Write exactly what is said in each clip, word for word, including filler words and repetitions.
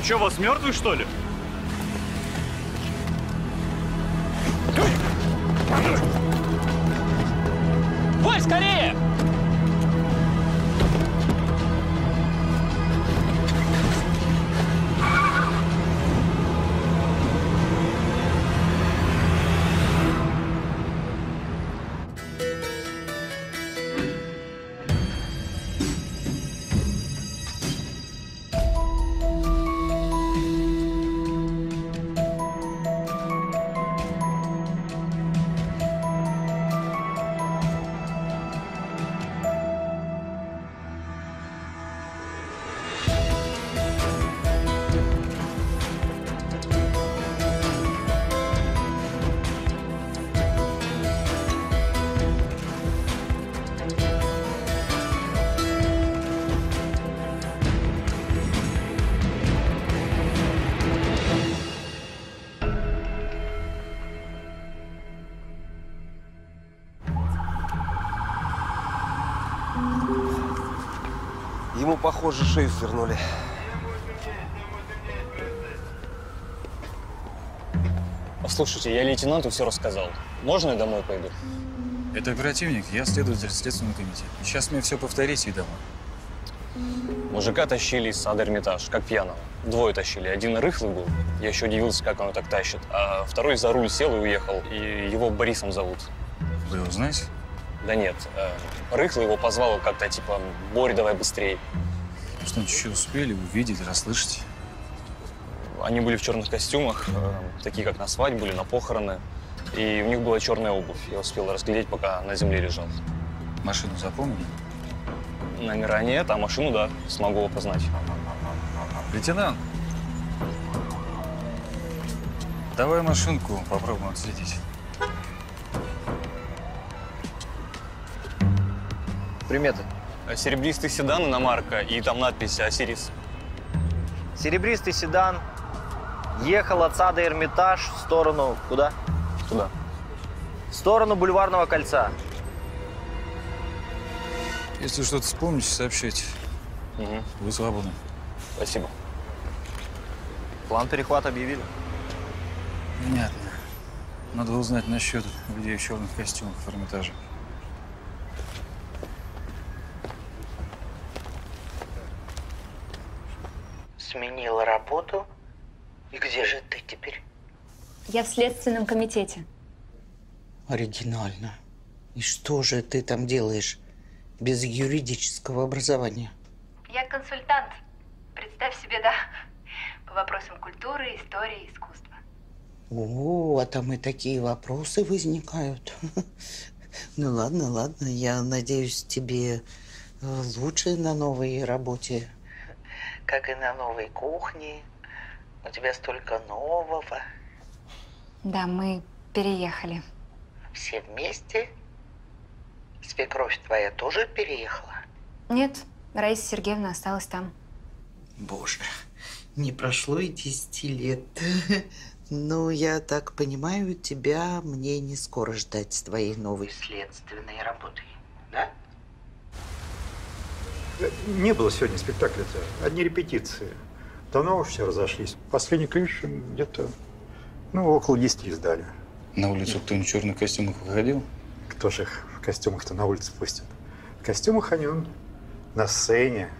Он что, вас мертвый, что ли? Вой, скорее! Похоже, шею свернули. Послушайте, я лейтенанту все рассказал. Можно я домой пойду? Это оперативник, я следователь Следственного комитета. Сейчас мне все повторите и домой. Мужика тащили из сада Эрмитаж, как пьяного. Двое тащили. Один рыхлый был. Я еще удивился, как он так тащит. А второй за руль сел и уехал. И его Борисом зовут. Вы его знаете? Да нет. Рыхлый его позвал как-то, типа, Борь, давай быстрее. Что-нибудь еще успели увидеть, расслышать? Они были в черных костюмах, э, такие как на свадьбу или на похороны. И у них была черная обувь. Я успел разглядеть, пока на земле лежал. Машину запомнили? Номера нет, а машину, да, смогу опознать. Лейтенант, давай машинку попробуем отследить. Приметы. Серебристый седан, иномарка, и там надпись «Осирис». Серебристый седан ехал от сада Эрмитаж в сторону… Куда? Туда. В сторону Бульварного кольца. Если что-то вспомните, сообщайте. Угу. Вы свободны. Спасибо. План перехвата объявили? Понятно. Надо узнать насчет людей в черных костюмах в Эрмитаже. Сменила работу. И где же ты теперь? Я в Следственном комитете. Оригинально. И что же ты там делаешь без юридического образования? Я консультант. Представь себе, да. По вопросам культуры, истории, искусства. О, а там и такие вопросы возникают. Ну ладно, ладно. Я надеюсь, тебе лучше на новой работе. Как и на новой кухне. У тебя столько нового. Да, мы переехали. Все вместе? Свекровь твоя тоже переехала? Нет, Раиса Сергеевна осталась там. Боже, не прошло и десяти лет. Ну, я так понимаю, тебя мне не скоро ждать с твоей новой следственной работой, да? Не было сегодня спектакля-то, одни репетиции. Давно уж все разошлись. Последний ключ где-то, ну, около десяти сдали. На улицу кто-нибудь в черных костюмах выходил? Кто же их в костюмах-то на улицу пустит? В костюмах они он, на сцене.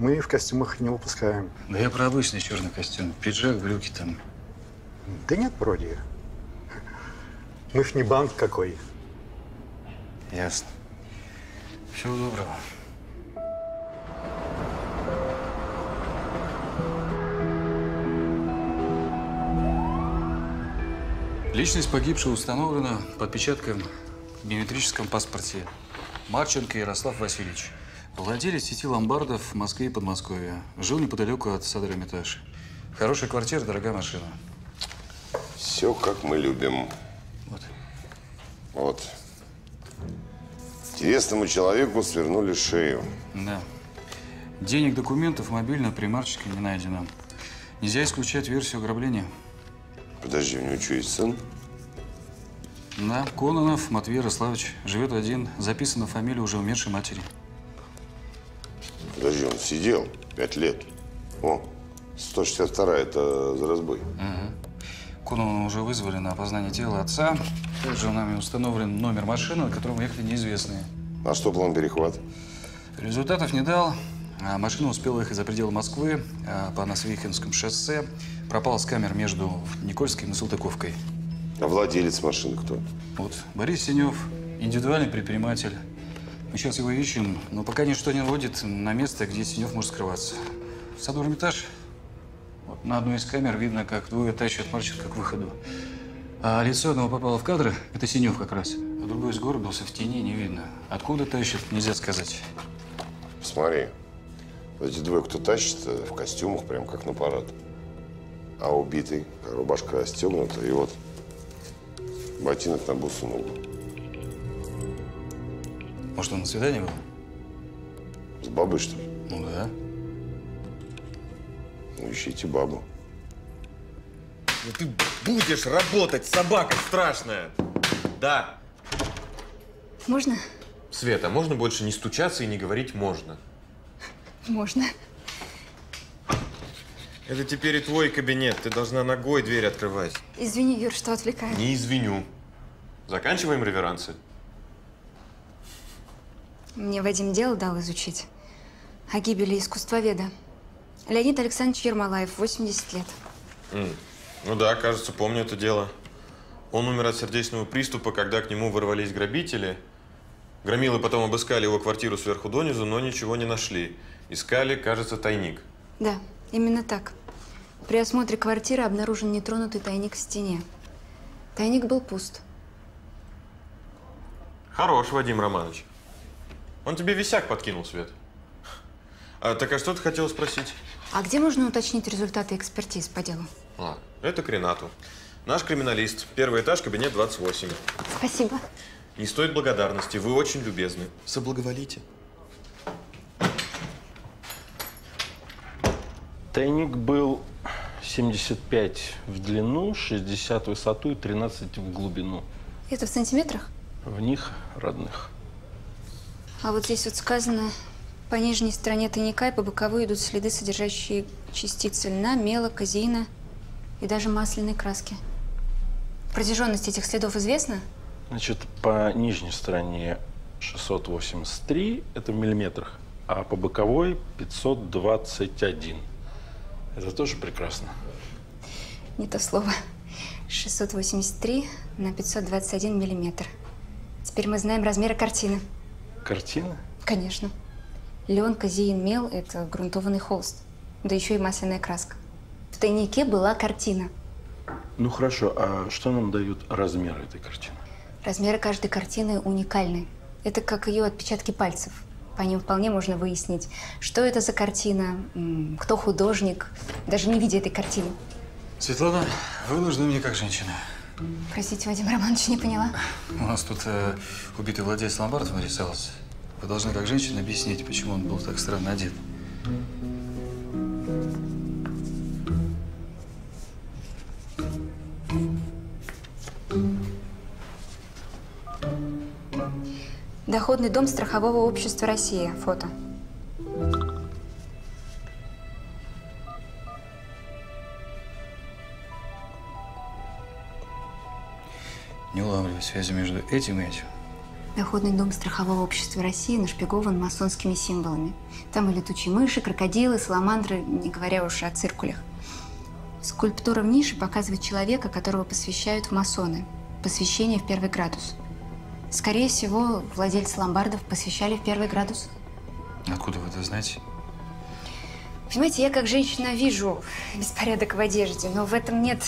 Мы в костюмах не выпускаем. Да я про обычный черный костюм. Пиджак, брюки там. Да нет, вроде. Мы ж не банк какой. Ясно. Всего доброго. Личность погибшего установлена по отпечаткам в биометрическом паспорте. Марченко Ярослав Васильевич. Владелец сети ломбардов в Москве и Подмосковье. Жил неподалеку от сада Эрмитаж. Хорошая квартира, дорогая машина. Все, как мы любим. Вот. Вот. Интересному человеку свернули шею. Да. Денег, документов, мобильного при Марченко не найдено. Нельзя исключать версию ограбления. Подожди, у него что, есть сын? Да, Кононов Матвей Ярославович. Живет один. Записана фамилия уже умершей матери. Подожди, он сидел пять лет. О, сто шестьдесят вторая это за разбой. Угу. Кононова уже вызвали на опознание тела отца. Также нами установлен номер машины, на котором ехали неизвестные. А что план перехват? Результатов не дал. Машина успела ехать за пределы Москвы по Носвихинскому шоссе. Пропала с камер между Никольским и Салтыковкой. А владелец машины кто? Вот Борис Синев, индивидуальный предприниматель. Мы сейчас его ищем, но пока ничто не наводит на место, где Синев может скрываться. В саду Эрмитаж. Вот на одной из камер видно, как двое тащат Марченко к выходу. А лицо одного попало в кадр, это Синев как раз. А другой сгорбился, в тени не видно. Откуда тащат, нельзя сказать. Смотри, эти двое, кто тащит, в костюмах, прям как на парад. А убитый, рубашка расстегнута, и вот ботинок на бусу ногу. Может, он на свидании был? С бабой, что ли? Ну да. Ну, ищите бабу. Ну ты будешь работать, собака страшная! Да. Можно? Света, можно больше не стучаться и не говорить «можно»? Можно. Это теперь и твой кабинет. Ты должна ногой дверь открывать. Извини, Юр, что отвлекаю. Не извиню. Заканчиваем реверансы. Мне Вадим дело дал изучить. О гибели искусствоведа. Леонид Александрович Ермолаев, восемьдесят лет. Mm. Ну да, кажется, помню это дело. Он умер от сердечного приступа, когда к нему ворвались грабители. Громилы потом обыскали его квартиру сверху донизу, но ничего не нашли. Искали, кажется, тайник. Да, именно так. При осмотре квартиры обнаружен нетронутый тайник в стене. Тайник был пуст. Хорош, Вадим Романович. Он тебе висяк подкинул, Свет. А, так а что ты хотела спросить? А где можно уточнить результаты экспертиз по делу? А, это к Ренату. Наш криминалист. Первый этаж, кабинет двадцать восемь. Спасибо. Не стоит благодарности. Вы очень любезны. Соблаговолите. Тайник был семьдесят пять в длину, шестьдесят в высоту и тринадцать в глубину. Это в сантиметрах? В них родных. А вот здесь вот сказано... По нижней стороне тайника и по боковой идут следы, содержащие частицы льна, мела, казеина и даже масляной краски. Протяженность этих следов известна? Значит, по нижней стороне шестьсот восемьдесят три, это в миллиметрах, а по боковой пятьсот двадцать один. Это тоже прекрасно. Не то слово. шестьсот восемьдесят три на пятьсот двадцать один миллиметр. Теперь мы знаем размеры картины. Картина? Конечно. Лен, казеин, мел – это грунтованный холст, да еще и масляная краска. В тайнике была картина. Ну хорошо, а что нам дают размеры этой картины? Размеры каждой картины уникальны. Это как ее отпечатки пальцев. По ним вполне можно выяснить, что это за картина, кто художник, даже не видя этой картины. Светлана, вы нужны мне как женщина. Простите, Вадим Романович, не поняла. У нас тут э, убитый владелец ломбарда нарисовался. Вы должны, как женщина, объяснить, почему он был так странно одет. Доходный дом страхового общества «Россия». Фото. Не улавливаю связи между этим и этим. Доходный дом страхового общества России нашпигован масонскими символами. Там и летучие мыши, крокодилы, саламандры, не говоря уж о циркулях. Скульптура в нише показывает человека, которого посвящают в масоны. Посвящение в первый градус. Скорее всего, владельцы ломбардов посвящали в первый градус. Откуда вы это знаете? Понимаете, я как женщина вижу беспорядок в одежде, но в этом нет,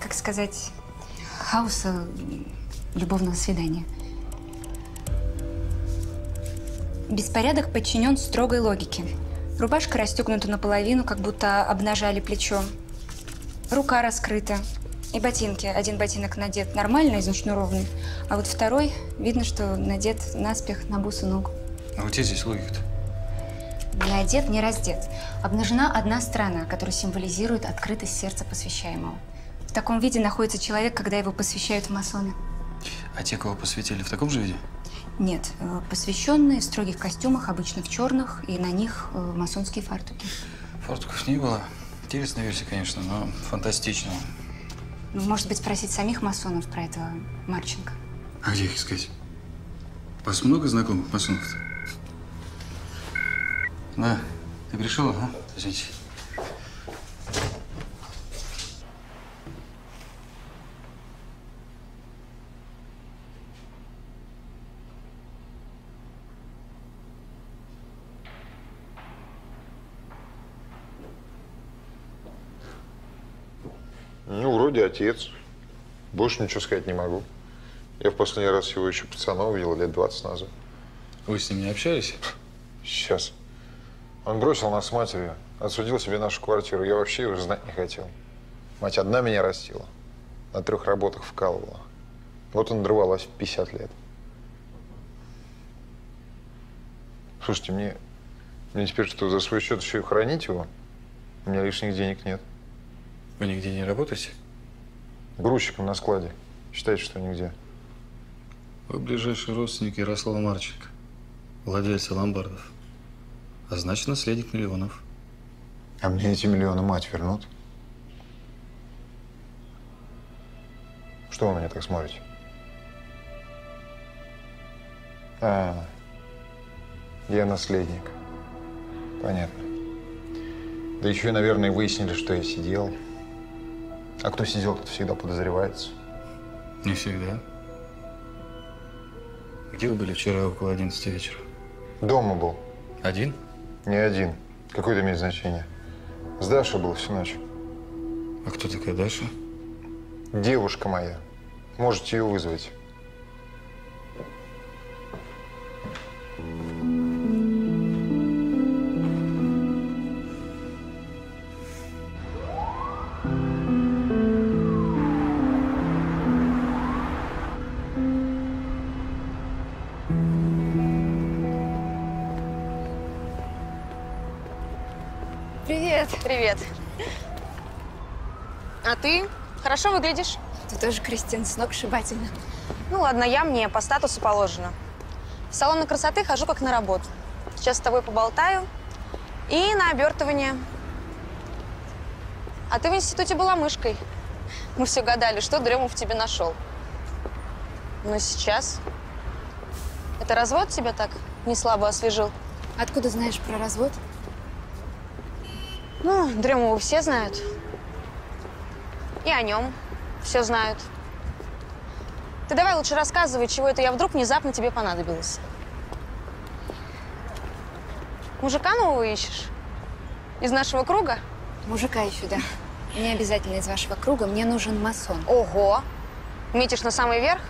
как сказать, хаоса любовного свидания. Беспорядок подчинен строгой логике. Рубашка расстегнута наполовину, как будто обнажали плечо. Рука раскрыта. И ботинки. Один ботинок надет нормально, изнашнурованный, а вот второй, видно, что надет наспех на бусу ногу. А вот где здесь логика-то? Не одет, не раздет. Обнажена одна сторона, которая символизирует открытость сердца посвящаемого. В таком виде находится человек, когда его посвящают в масоны. А те, кого посвятили, в таком же виде? Нет. Посвященные в строгих костюмах, обычно в черных, и на них масонские фартуки. Фартуков не было. Интересная версия, конечно, но фантастичная. Ну, может быть, спросить самих масонов про этого Марченко. А где их искать? У вас много знакомых масонов-то? Да, ты пришел, а? Извините. Ну, вроде отец. Больше ничего сказать не могу. Я в последний раз его еще пацана увидел лет двадцать назад. Вы с ним не общались? Сейчас. Он бросил нас с матерью, отсудил себе нашу квартиру. Я вообще его знать не хотел. Мать одна меня растила, на трех работах вкалывала. Вот он надрывалась в пятьдесят лет. Слушайте, мне, мне теперь что, за свой счет еще и хранить его? У меня лишних денег нет. Вы нигде не работаете? Грузчиком на складе. Считайте, что нигде. Вы ближайший родственник Ярослава Марченко, владельца ломбардов. А значит, наследник миллионов. А мне эти миллионы мать вернут? Что вы на меня так смотрите? А, я наследник. Понятно. Да еще и, наверное, выяснили, что я сидел. А кто сидел, тот всегда подозревается. Не всегда. Где вы были вчера около одиннадцати вечера? Дома был. Один? Не один. Какое это имеет значение? С Дашей был всю ночь. А кто такая Даша? Девушка моя. Можете ее вызвать. Привет. А ты? Хорошо выглядишь? Ты тоже, Кристин, сногсшибательно. Ну ладно, я мне по статусу положено. В салоны красоты хожу как на работу. Сейчас с тобой поболтаю и на обертывание. А ты в институте была мышкой. Мы все гадали, что Дремов тебе нашел. Но сейчас… Это развод тебя так неслабо освежил? Откуда знаешь про развод? Ну, Дремова все знают. И о нем все знают. Ты давай лучше рассказывай, чего это я вдруг внезапно тебе понадобилась. Мужика нового ищешь? Из нашего круга? Мужика ищу, да. Не обязательно из вашего круга, мне нужен масон. Ого! Метишь на самый верх?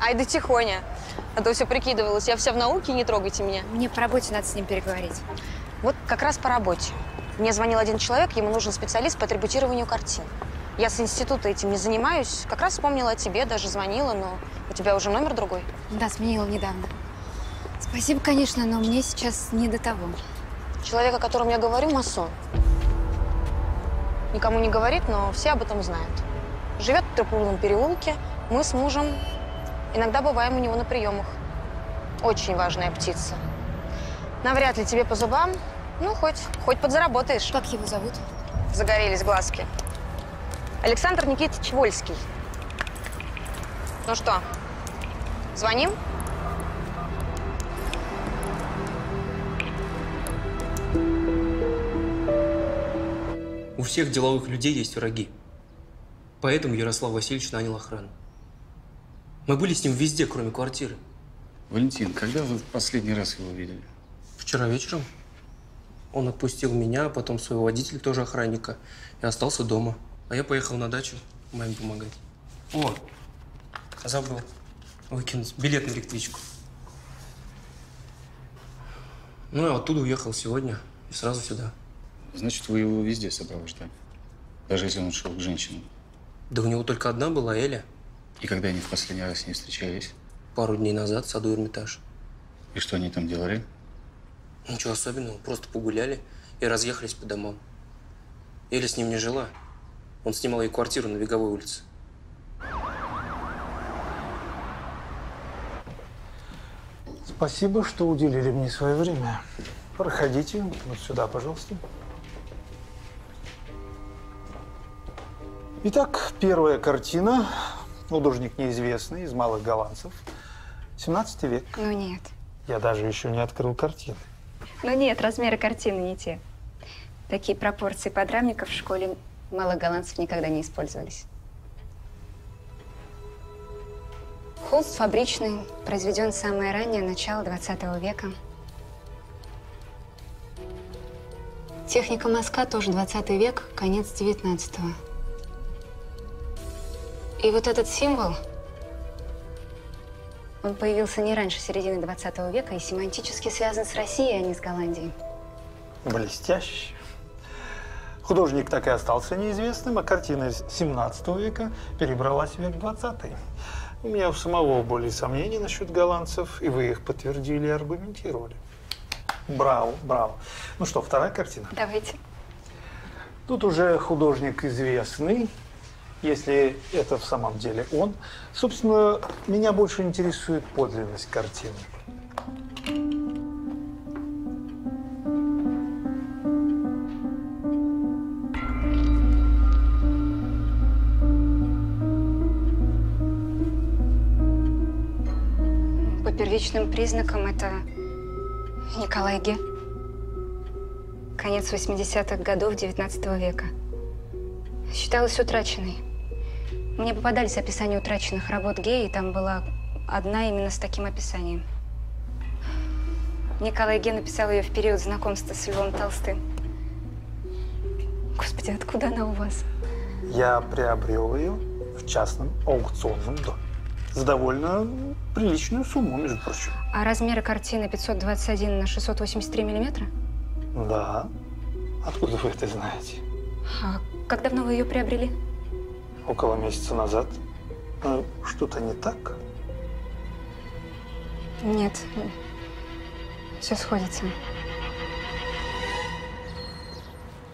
Ай да тихоня. А то все прикидывалось, я вся в науке, не трогайте меня. Мне по работе надо с ним переговорить. Вот как раз по работе. Мне звонил один человек, ему нужен специалист по атрибутированию картин. Я с института этим не занимаюсь. Как раз вспомнила о тебе, даже звонила, но у тебя уже номер другой. Да, сменила недавно. Спасибо, конечно, но мне сейчас не до того. Человек, о котором я говорю, масон. Никому не говорит, но все об этом знают. Живет в Трёхпрудном переулке. Мы с мужем иногда бываем у него на приемах. Очень важная птица. Навряд ли тебе по зубам. Ну, хоть, хоть подзаработаешь. Как его зовут? Загорелись глазки. Александр Никитич Вольский. Ну что, звоним? У всех деловых людей есть враги. Поэтому Ярослав Васильевич нанял охрану. Мы были с ним везде, кроме квартиры. Валентин, когда вы в последний раз его видели? Вчера вечером он отпустил меня, потом своего водителя, тоже охранника, и остался дома. А я поехал на дачу маме помогать. О, забыл выкинуть билет на электричку. Ну, я оттуда уехал сегодня и сразу сюда. Значит, вы его везде сопровождали? Даже если он шел к женщинам? Да у него только одна была, Эля. И когда они в последний раз с ней встречались? Пару дней назад в саду Эрмитаж. И что они там делали? Ничего особенного, просто погуляли и разъехались по домам. Эля с ним не жила. Он снимал ей квартиру на Беговой улице. Спасибо, что уделили мне свое время. Проходите вот сюда, пожалуйста. Итак, первая картина. Художник неизвестный, из малых голландцев. семнадцатый век. Ну нет. Я даже еще не открыл картины. Ну нет, размеры картины не те. Такие пропорции подрамников в школе малых голландцев никогда не использовались. Холст фабричный, произведен самое раннее, начало двадцатого века. Техника мазка тоже двадцатый век, конец девятнадцатого. И вот этот символ, он появился не раньше середины двадцатого века и семантически связан с Россией, а не с Голландией. Блестяще. Художник так и остался неизвестным, а картина из семнадцатого века перебралась в век двадцатый. У меня у самого были сомнения насчет голландцев, и вы их подтвердили и аргументировали. Браво, браво. Ну что, вторая картина? Давайте. Тут уже художник известный, если это в самом деле он. Собственно, меня больше интересует подлинность картины. По первичным признакам это Николай Ге. Конец восьмидесятых годов девятнадцатого века. Считалась утраченной. Мне попадались описания утраченных работ Ге, и там была одна именно с таким описанием. Николай Ге написал ее в период знакомства с Львом Толстым. Господи, откуда она у вас? Я приобрел ее в частном аукционном доме. За довольно приличную сумму, между прочим. А размеры картины пятьсот двадцать один на шестьсот восемьдесят три миллиметра? Да. Откуда вы это знаете? А как давно вы ее приобрели? Около месяца назад. Ну, что-то не так? Нет. Все сходится.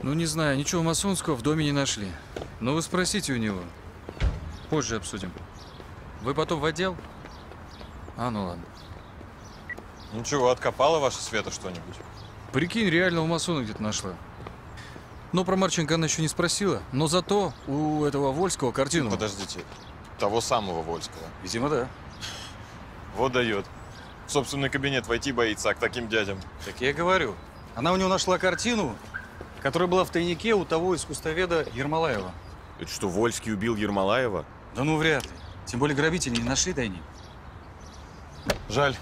Ну, не знаю, ничего масонского в доме не нашли. Но вы спросите у него. Позже обсудим. Вы потом в отдел? А, ну ладно. Ничего, откопала ваша Света что-нибудь? Прикинь, реально у масона где-то нашла. Но про Марченко она еще не спросила, но зато у этого Вольского картину… Подождите, того самого Вольского? Видимо, да. Вот дает. В собственный кабинет войти боится, а к таким дядям. Так я говорю. Она у него нашла картину, которая была в тайнике у того искусствоведа Ермолаева. Это что, Вольский убил Ермолаева? Да ну вряд ли. Тем более грабители не нашли тайник. Жаль.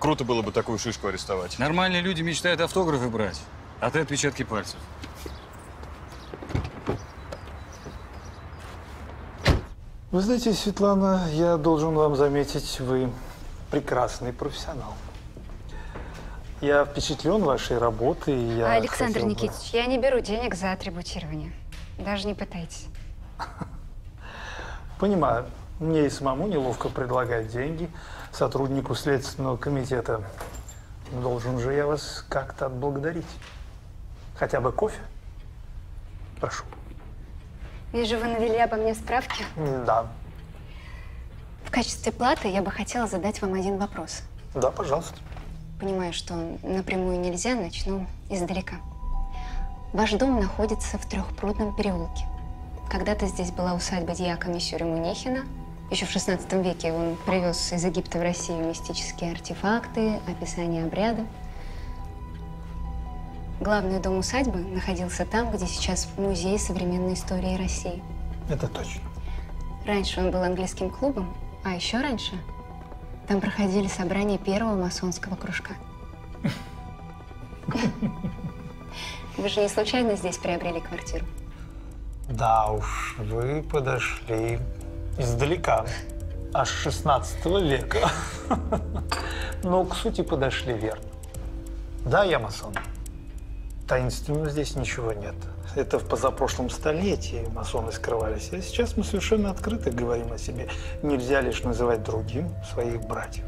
Круто было бы такую шишку арестовать. Нормальные люди мечтают автографы брать, а ты отпечатки пальцев. Вы знаете, Светлана, я должен вам заметить, вы прекрасный профессионал. Я впечатлен вашей работой, и я… Александр хотел бы... Никитич, я не беру денег за атрибутирование. Даже не пытайтесь. Понимаю. Мне и самому неловко предлагать деньги сотруднику Следственного комитета. Должен же я вас как-то отблагодарить. Хотя бы кофе? Прошу. Вижу, вы навели обо мне справки. Да. В качестве платы я бы хотела задать вам один вопрос. Да, пожалуйста. Понимаю, что напрямую нельзя, начну издалека. Ваш дом находится в Трёхпрудном переулке. Когда-то здесь была усадьба дьяка Мисюря Мунехина. Еще в шестнадцатом веке он привез из Египта в Россию мистические артефакты, описание обряда. Главный дом усадьбы находился там, где сейчас Музей современной истории России. Это точно. Раньше он был английским клубом, а еще раньше там проходили собрания первого масонского кружка. Вы же не случайно здесь приобрели квартиру? Да уж, вы подошли издалека, аж шестнадцатого века. Но к сути подошли верно. Да, я масон. Таинственного здесь ничего нет. Это в позапрошлом столетии масоны скрывались, а сейчас мы совершенно открыто говорим о себе. Нельзя лишь называть другим своих братьев.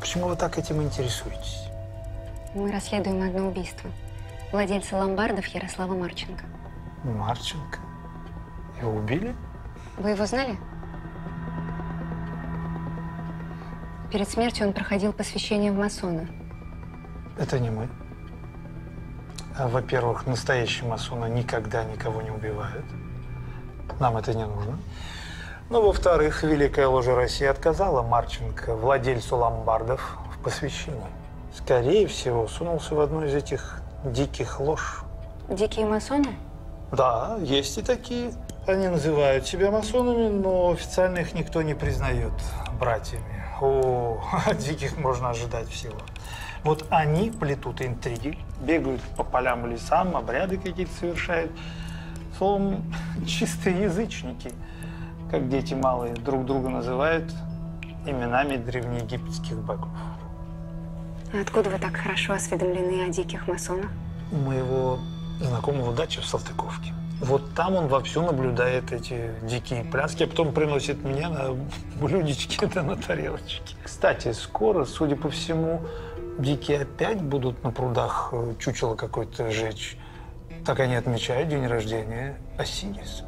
Почему вы так этим интересуетесь? Мы расследуем одно убийство. Владельца ломбардов Ярослава Марченко. Марченко? Его убили? Вы его знали? Перед смертью он проходил посвящение в масоны. Это не мы. Во-первых, настоящие масоны никогда никого не убивают. Нам это не нужно. Ну, во-вторых, Великая ложа России отказала Марченко, владельцу ломбардов, в посвящении. Скорее всего, сунулся в одну из этих диких лож. Дикие масоны? Да, есть и такие. Они называют себя масонами, но официально их никто не признает братьями. О, от диких можно ожидать всего. Вот они плетут интриги, бегают по полям и лесам, обряды какие-то совершают. Словом, чистые язычники, как дети малые, друг друга называют именами древнеегипетских богов. А откуда вы так хорошо осведомлены о диких масонах? У моего знакомого дача в Салтыковке. Вот там он вовсю наблюдает эти дикие пляски, а потом приносит меня на блюдечке да на тарелочке. Кстати, скоро, судя по всему, дикие опять будут на прудах чучело какое-то жечь. Так они отмечают день рождения Осириса.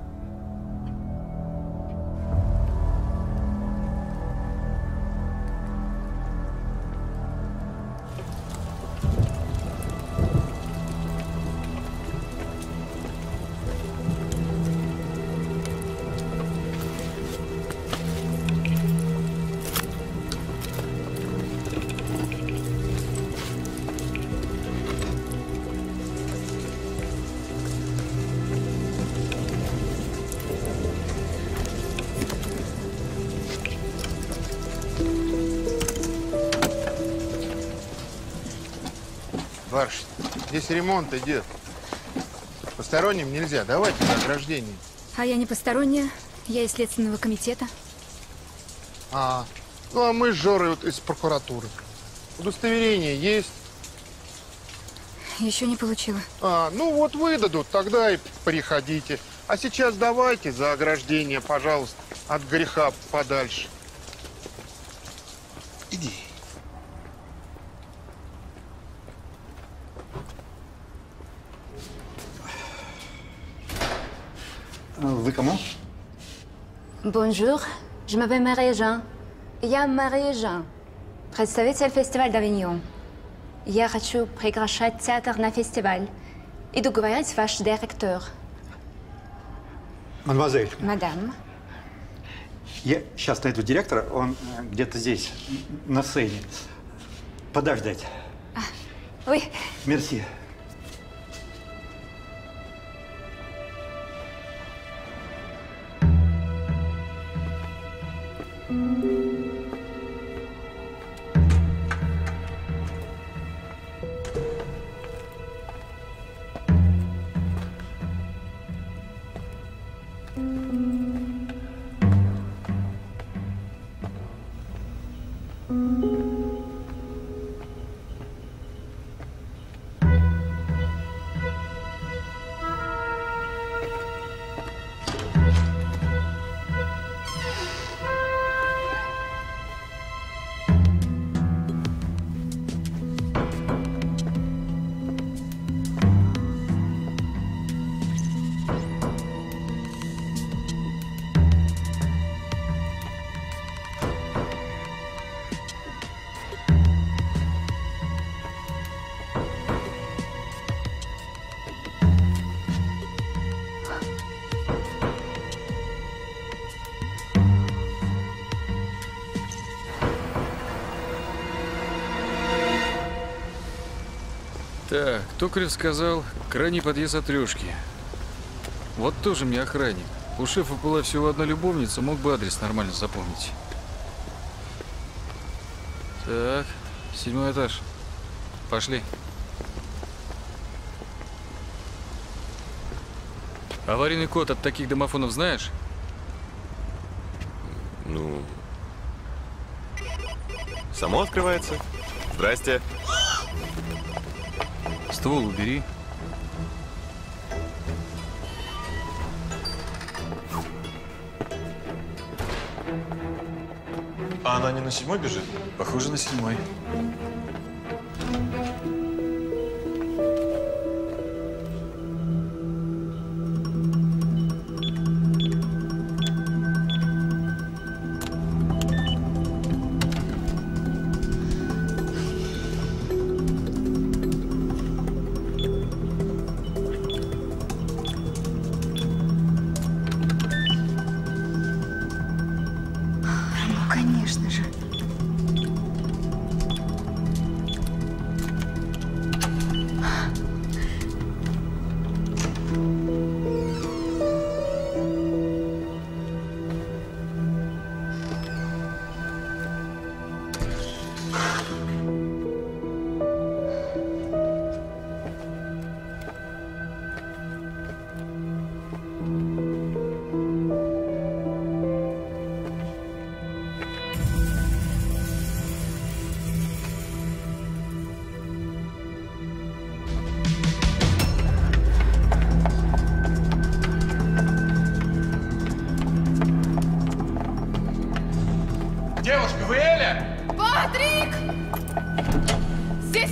Здесь ремонт идет. Посторонним нельзя. Давайте на ограждение. А я не посторонняя. Я из Следственного комитета. А, ну а мы с Жорой вот из прокуратуры. Удостоверение есть? Еще не получила. А, ну вот выдадут, тогда и приходите. А сейчас давайте за ограждение, пожалуйста, от греха подальше. Иди. Вы кому? Bonjour, je m'appelle Мария Жан. Я Мария Жан, представитель фестиваля Давиньон. Я хочу приглашать театр на фестиваль и договорить ваш директор. Мадемуазель. Мадам. Я сейчас найду директора, он где-то здесь, на сцене. Подождать. Вы. Мерси. Так, Токарев сказал, крайний подъезд от Трёшки. Вот тоже мне охранник. У шефа была всего одна любовница, мог бы адрес нормально запомнить. Так, седьмой этаж. Пошли. Аварийный код от таких домофонов знаешь? Ну… Само открывается. Здрасте. Ствол убери. А она не на седьмой бежит? Похоже, на седьмой.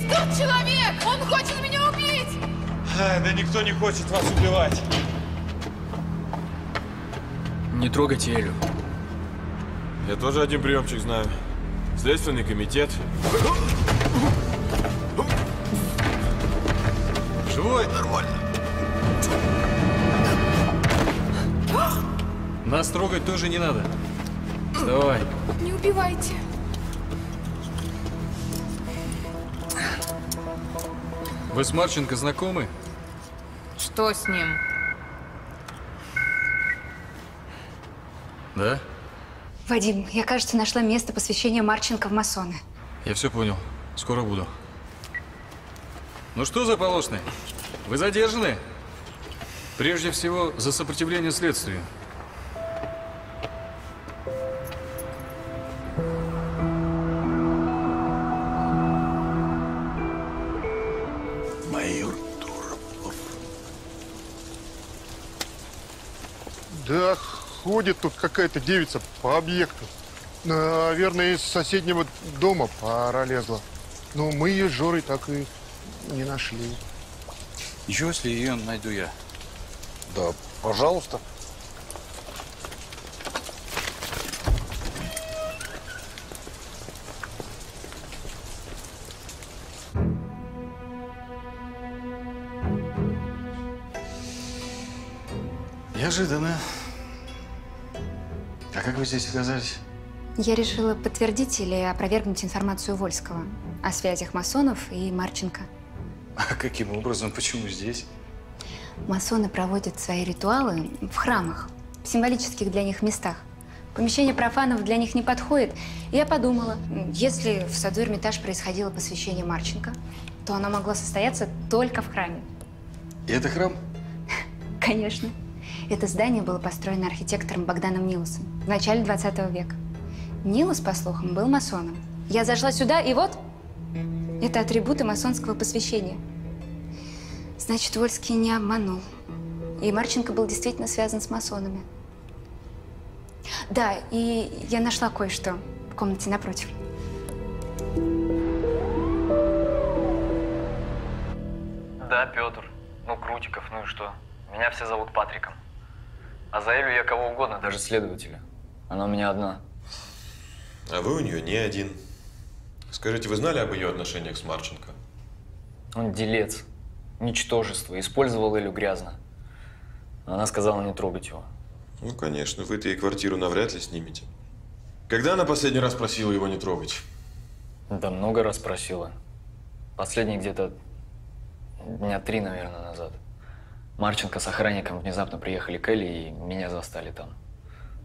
Тут человек! Он хочет меня убить! А, да никто не хочет вас убивать. Не трогайте Элю. Я тоже один приемчик знаю. Следственный комитет. Живой, нормально. Нас трогать тоже не надо. Давай. Не убивайте. Вы с Марченко знакомы? Что с ним? Да? Вадим, я, кажется, нашла место посвящения Марченко в масоны. Я все понял. Скоро буду. Ну что, заполошный, вы задержаны? Прежде всего, за сопротивление следствию. Да, ходит тут какая-то девица по объекту. Наверное, из соседнего дома пролезла. Но мы ее с Жорой так и не нашли. Ничего, если ее найду я. Да, пожалуйста. Неожиданно. А как вы здесь оказались? Я решила подтвердить или опровергнуть информацию Вольского о связях масонов и Марченко. А каким образом? Почему здесь? Масоны проводят свои ритуалы в храмах, в символических для них местах. Помещение профанов для них не подходит. И я подумала, если в саду Эрмитаж происходило посвящение Марченко, то оно могло состояться только в храме. И это храм? Конечно. Это здание было построено архитектором Богданом Нилусом в начале двадцатого века. Нилус, по слухам, был масоном. Я зашла сюда, и вот… Это атрибуты масонского посвящения. Значит, Вольский не обманул. И Марченко был действительно связан с масонами. Да, и я нашла кое-что в комнате напротив. Да, Петр. Ну, Крутиков, ну и что? Меня все зовут Патриком. А за Элю я кого угодно, даже следователя. Она у меня одна. А вы у нее не один. Скажите, вы знали об ее отношениях с Марченко? Он делец, ничтожество, использовал Элю грязно. Но она сказала не трогать его. Ну, конечно, вы-то и квартиру навряд ли снимете. Когда она последний раз просила его не трогать? Да много раз просила. Последний где-то дня три, наверное, назад. Марченко с охранником внезапно приехали к Элли и меня застали там.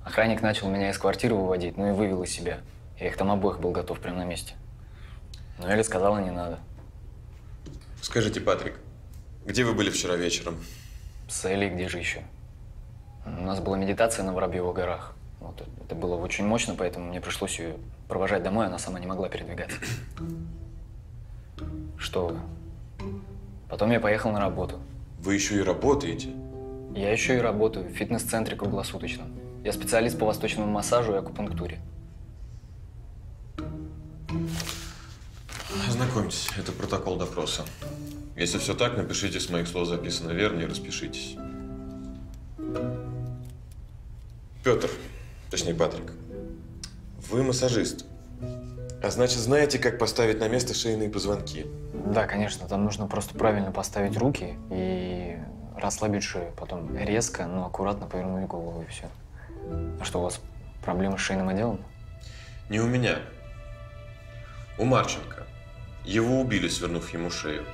Охранник начал меня из квартиры выводить, ну и вывел из себя. Я их там обоих был готов прямо на месте. Но Элли сказала, не надо. Скажите, Патрик, где вы были вчера вечером? С Элли где же еще? У нас была медитация на Воробьевых горах. Вот, это было очень мощно, поэтому мне пришлось ее провожать домой, она сама не могла передвигаться. Что вы? Потом я поехал на работу. Вы еще и работаете? Я еще и работаю в фитнес-центре круглосуточно. Я специалист по восточному массажу и акупунктуре. Ознакомьтесь, это протокол допроса. Если все так, напишите, с моих слов записано верно, и распишитесь. Петр, точнее Патрик, вы массажист. А значит, знаете, как поставить на место шейные позвонки? Да, конечно. Там нужно просто правильно поставить руки и расслабить шею. Потом резко, но аккуратно повернуть голову, и все. А что, у вас проблемы с шейным отделом? Не у меня. У Марченко. Его убили, свернув ему шею.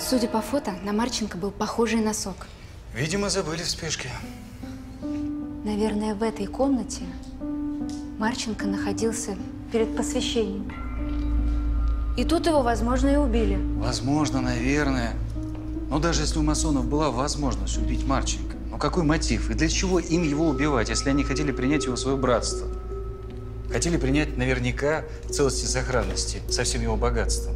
Судя по фото, на Марченко был похожий носок. Видимо, забыли в спешке. Наверное, в этой комнате Марченко находился перед посвящением. И тут его, возможно, и убили. Возможно, наверное. Но даже если у масонов была возможность убить Марченко, ну какой мотив? И для чего им его убивать, если они хотели принять его в свое братство? Хотели принять наверняка в целости и сохранности со всем его богатством.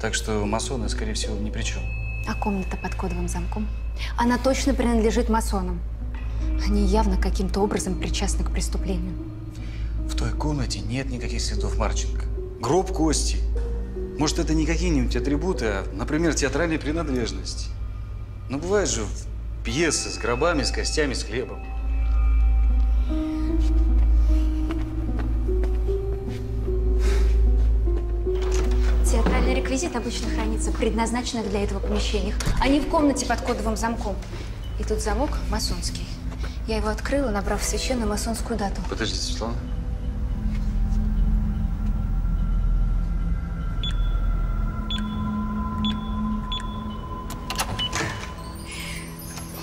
Так что масоны, скорее всего, ни при чем. А комната под кодовым замком? Она точно принадлежит масонам. Они явно каким-то образом причастны к преступлению. В той комнате нет никаких следов Марченко. Гроб, кости. Может, это не какие-нибудь атрибуты, а, например, театральные принадлежности. Но бывают же пьесы с гробами, с костями, с хлебом. Театральный реквизит обычно хранится в предназначенных для этого помещениях, а не в комнате под кодовым замком. И тут замок масонский. Я его открыла, набрав священную масонскую дату. Подождите, Светлана.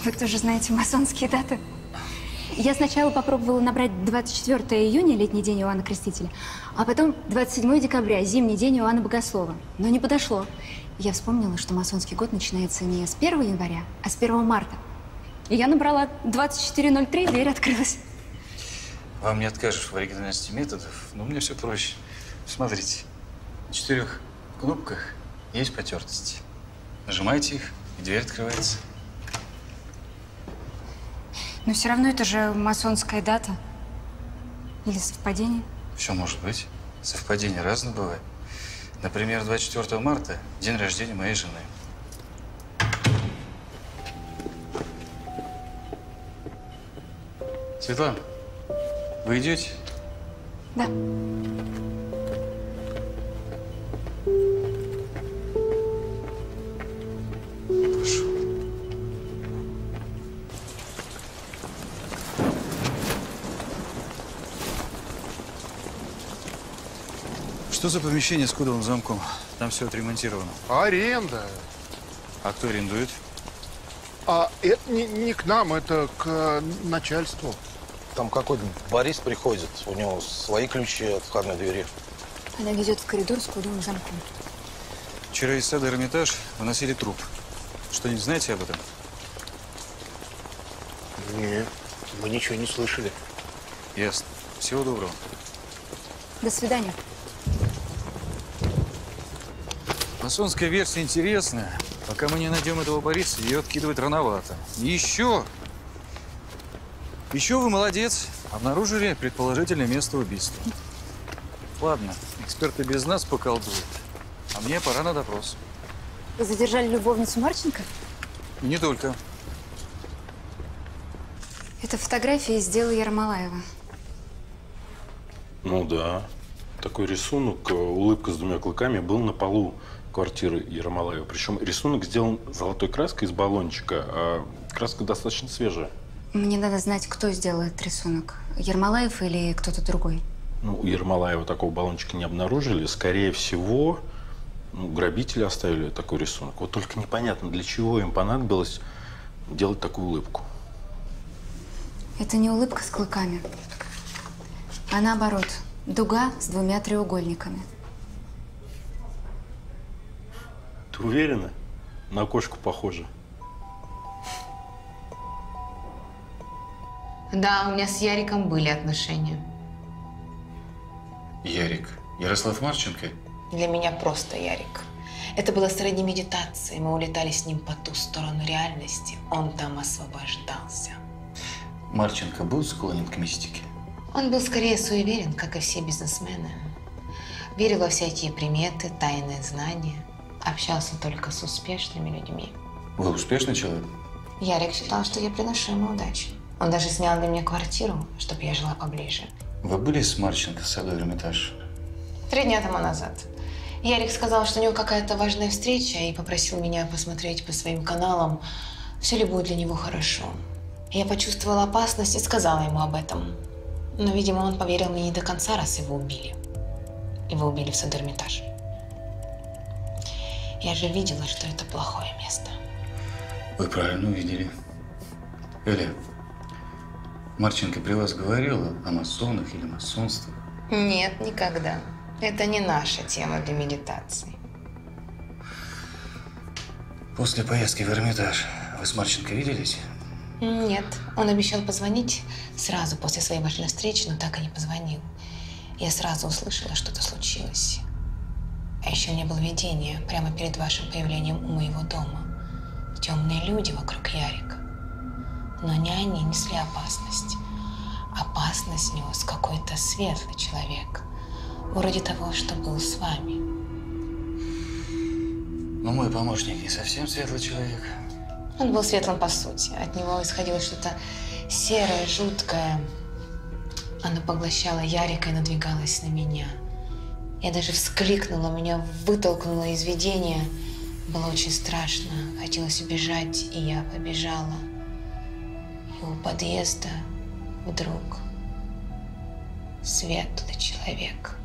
Вы тоже знаете масонские даты? Я сначала попробовала набрать двадцать четвёртое июня, летний день Иоанна Крестителя, а потом двадцать седьмое декабря, зимний день Иоанна Богослова. Но не подошло. Я вспомнила, что масонский год начинается не с первого января, а с первого марта. И я набрала двадцать четыре ноль три, дверь открылась. Вам не откажешь в оригинальности методов, но мне все проще. Смотрите, на четырех кнопках есть потертости. Нажимаете их, и дверь открывается. Но все равно это же масонская дата. Или совпадение? Все может быть. Совпадения разные бывают. Например, двадцать четвёртого марта – день рождения моей жены. Светлана, вы идете? Да. Прошу. Что за помещение с кодовым замком? Там все отремонтировано. Аренда. А кто арендует? А это не, не к нам, это к начальству. Там какой-то Борис приходит, у него свои ключи от входной двери. Она ведет в коридор с кодовым замком. Вчера из сада Эрмитаж выносили труп. Что-нибудь знаете об этом? Нет, мы ничего не слышали. Ясно. Всего доброго. До свидания. Масонская версия интересная. Пока мы не найдем этого Бориса, ее откидывать рановато. И еще... Еще вы молодец. Обнаружили предположительное место убийства. Ладно, эксперты без нас поколдуют. А мне пора на допрос. Вы задержали любовницу Марченко? И не только. Это фотографии из дела Ермолаева. Ну да. Такой рисунок, улыбка с двумя клыками, был на полу квартиры Ермолаева. Причем рисунок сделан золотой краской из баллончика. А краска достаточно свежая. Мне надо знать, кто сделал этот рисунок. Ермолаев или кто-то другой? Ну, у Ермолаева такого баллончика не обнаружили. Скорее всего, ну, грабители оставили такой рисунок. Вот только непонятно, для чего им понадобилось делать такую улыбку. Это не улыбка с клыками, а наоборот, дуга с двумя треугольниками. Ты уверена? На кошку похоже. Да, у меня с Яриком были отношения. Ярик? Ярослав Марченко? Для меня просто Ярик. Это было сродни медитации. Мы улетали с ним по ту сторону реальности. Он там освобождался. Марченко был склонен к мистике? Он был скорее суеверен, как и все бизнесмены. Верил во всякие приметы, тайные знания. Общался только с успешными людьми. Вы успешный человек? Ярик считал, что я приношу ему удачу. Он даже снял для меня квартиру, чтобы я жила поближе. Вы были с Марченко в саду Эрмитаж? Три дня тому назад. Ярик сказал, что у него какая-то важная встреча и попросил меня посмотреть по своим каналам, все ли будет для него хорошо. Я почувствовала опасность и сказала ему об этом. Но, видимо, он поверил мне не до конца, раз его убили. Его убили в саду Эрмитаж. Я же видела, что это плохое место. Вы правильно увидели. Эля, Марченко при вас говорила о масонах или масонстве? Нет, никогда. Это не наша тема для медитации. После поездки в Эрмитаж вы с Марченко виделись? Нет. Он обещал позвонить сразу после своей важной встречи, но так и не позвонил. Я сразу услышала, что-то случилось. А еще у меня было видение прямо перед вашим появлением у моего дома. темные люди вокруг Ярика. Но не они несли опасность. Опасность нес какой-то светлый человек, вроде того, что был с вами. Но мой помощник не совсем светлый человек. Он был светлым по сути. От него исходило что-то серое, жуткое. Оно поглощало Ярика и надвигалось на меня. Я даже вскликнула, меня вытолкнуло из видения. Было очень страшно. Хотелось убежать, и я побежала. И у подъезда вдруг светлый человек.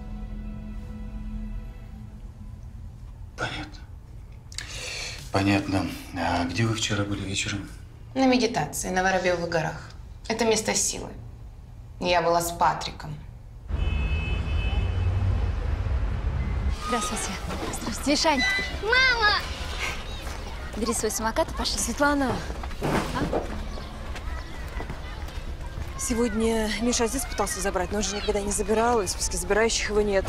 Понятно. Понятно. А где вы вчера были вечером? На медитации, на Воробьевых горах. Это место силы. Я была с Патриком. Здравствуйте. Здравствуйте, Шань. Мама! Бери свой самокат и пошли. Светлана, а? Сегодня Миша здесь пытался забрать, но он же никогда не забирал, и в списке забирающих его нет.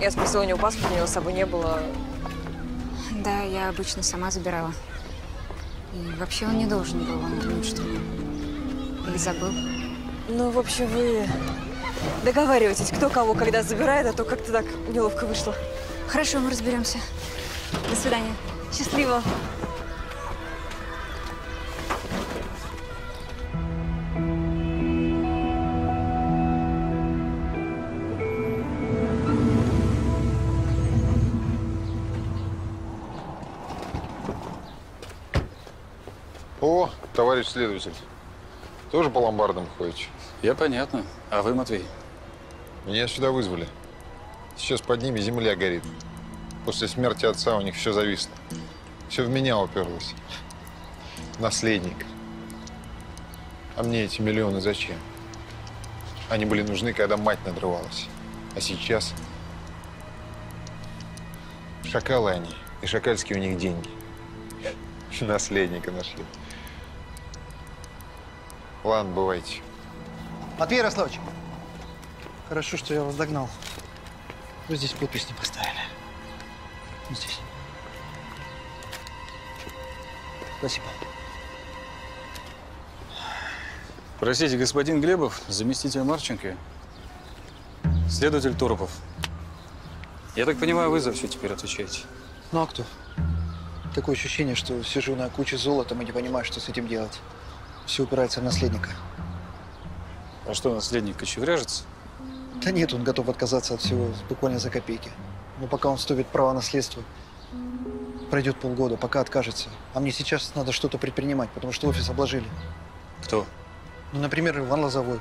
Я спросила у него паспорт, у него с собой не было. Да, я обычно сама забирала. И вообще он не должен был, он думает, что ли. Или забыл. Ну, в общем, вы договариваетесь, кто кого когда забирает, а то как-то так неловко вышло. Хорошо, мы разберемся. До свидания. Счастливо. О, товарищ следователь. Тоже по ломбардам ходишь? Я понятно. А вы, Матвей? Меня сюда вызвали. Сейчас под ними земля горит. После смерти отца у них все зависло. Все в меня уперлось. Наследник. А мне эти миллионы зачем? Они были нужны, когда мать надрывалась. А сейчас? Шакалы они. И шакальские у них деньги. Наследника нашли. Ладно, бывайте. Матвей Ярославович, хорошо, что я вас догнал. Вы здесь подпись не поставили. Вот здесь. Спасибо. Простите, господин Глебов, заместитель Марченко, следователь Торопов. Я так понимаю, вы за все теперь отвечаете. Ну а кто? Такое ощущение, что сижу на куче золота и не понимаю, что с этим делать. Все упирается в наследника. А что, наследник кочевряжется? Да нет, он готов отказаться от всего буквально за копейки. Но пока он вступит в право наследства, пройдет полгода, пока откажется. А мне сейчас надо что-то предпринимать, потому что офис обложили. Кто? Ну, например, Иван Лозовой.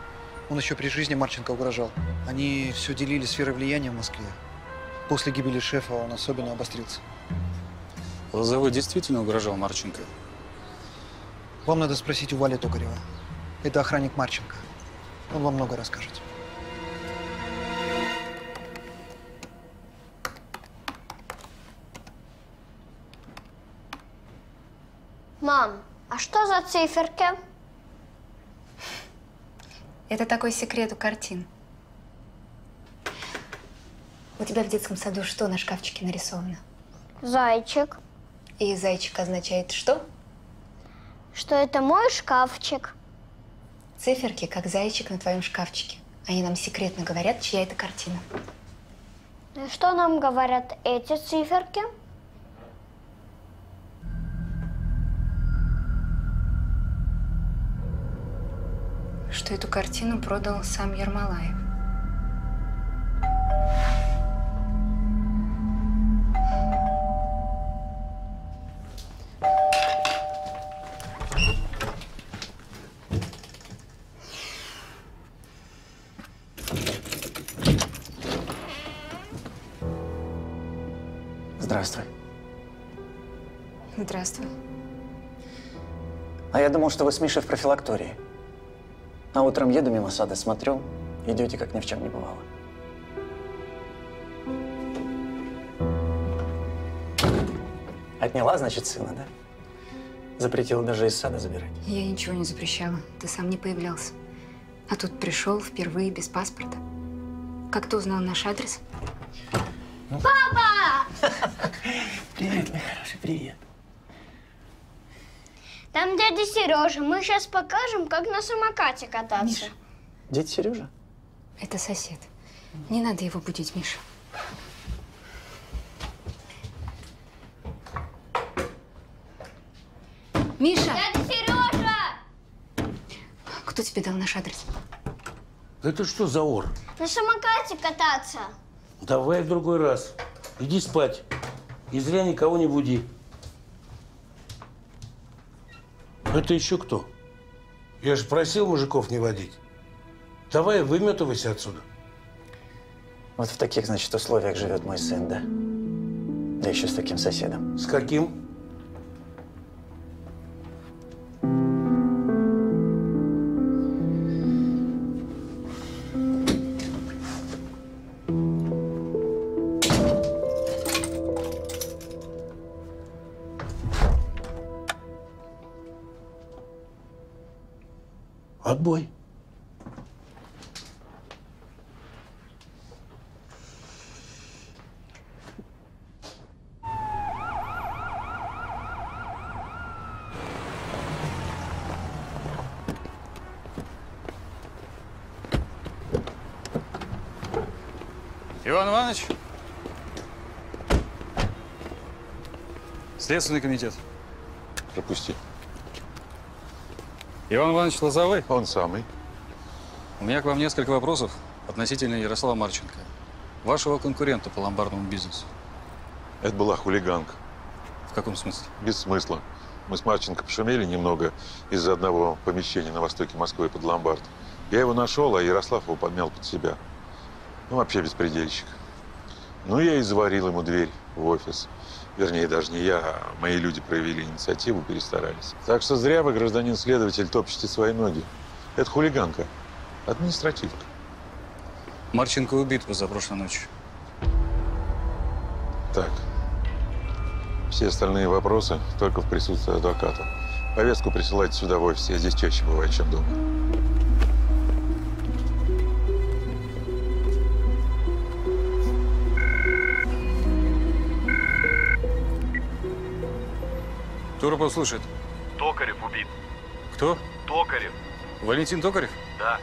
Он еще при жизни Марченко угрожал. Они все делили сферы влияния в Москве. После гибели шефа он особенно обострился. Лозовой действительно угрожал Марченко? Вам надо спросить у Вали Токарева. Это охранник Марченко. Он вам много расскажет. Мам, а что за циферки? Это такой секрет у картин. У тебя в детском саду что на шкафчике нарисовано? Зайчик. И зайчик означает что? Что это мой шкафчик. Циферки, как зайчик на твоем шкафчике. Они нам секретно говорят, чья это картина. И что нам говорят эти циферки? Что эту картину продал сам Ермолаев. Здравствуй. Здравствуй. А я думал, что вы с Мишей в профилактории. А утром еду мимо сада, смотрю, идете, как ни в чем не бывало. Отняла, значит, сына, да? Запретила даже из сада забирать. Я ничего не запрещала. Ты сам не появлялся. А тут пришел впервые без паспорта. Как ты узнал наш адрес? Ну. Папа! Привет, мой хороший, привет. Там дядя Сережа. Мы сейчас покажем, как на самокате кататься. Миша. Дядя Сережа? Это сосед. Не надо его будить, Миша. Миша! Дядя Сережа! Кто тебе дал наш адрес? Да это что за ор? На самокате кататься. Давай в другой раз. Иди спать. И зря никого не буди. Это еще кто? Я же просил мужиков не водить. Давай выметывайся отсюда. Вот в таких, значит, условиях живет мой сын, да? Да еще с таким соседом. С каким? Отбой. Иван Иванович. Следственный комитет. Пропусти. Иван Иванович Лозовой? Он самый. У меня к вам несколько вопросов относительно Ярослава Марченко, вашего конкурента по ломбардному бизнесу. Это была хулиганка. В каком смысле? Без смысла. Мы с Марченко пошумели немного из-за одного помещения на востоке Москвы под ломбард. Я его нашел, а Ярослав его подмял под себя. Ну, вообще беспредельщик. Ну, я и заварил ему дверь в офис. Вернее, даже не я, а мои люди проявили инициативу, перестарались. Так что зря вы, гражданин-следователь, топчете свои ноги. Это хулиганка. Административка. Марченко убит позапрошлой ночью. Так. Все остальные вопросы только в присутствии адвоката. Повестку присылайте сюда в офис. Я здесь чаще бываю, чем дома. Кто рупор слушает? Токарев убит. Кто? Токарев. Валентин Токарев? Да.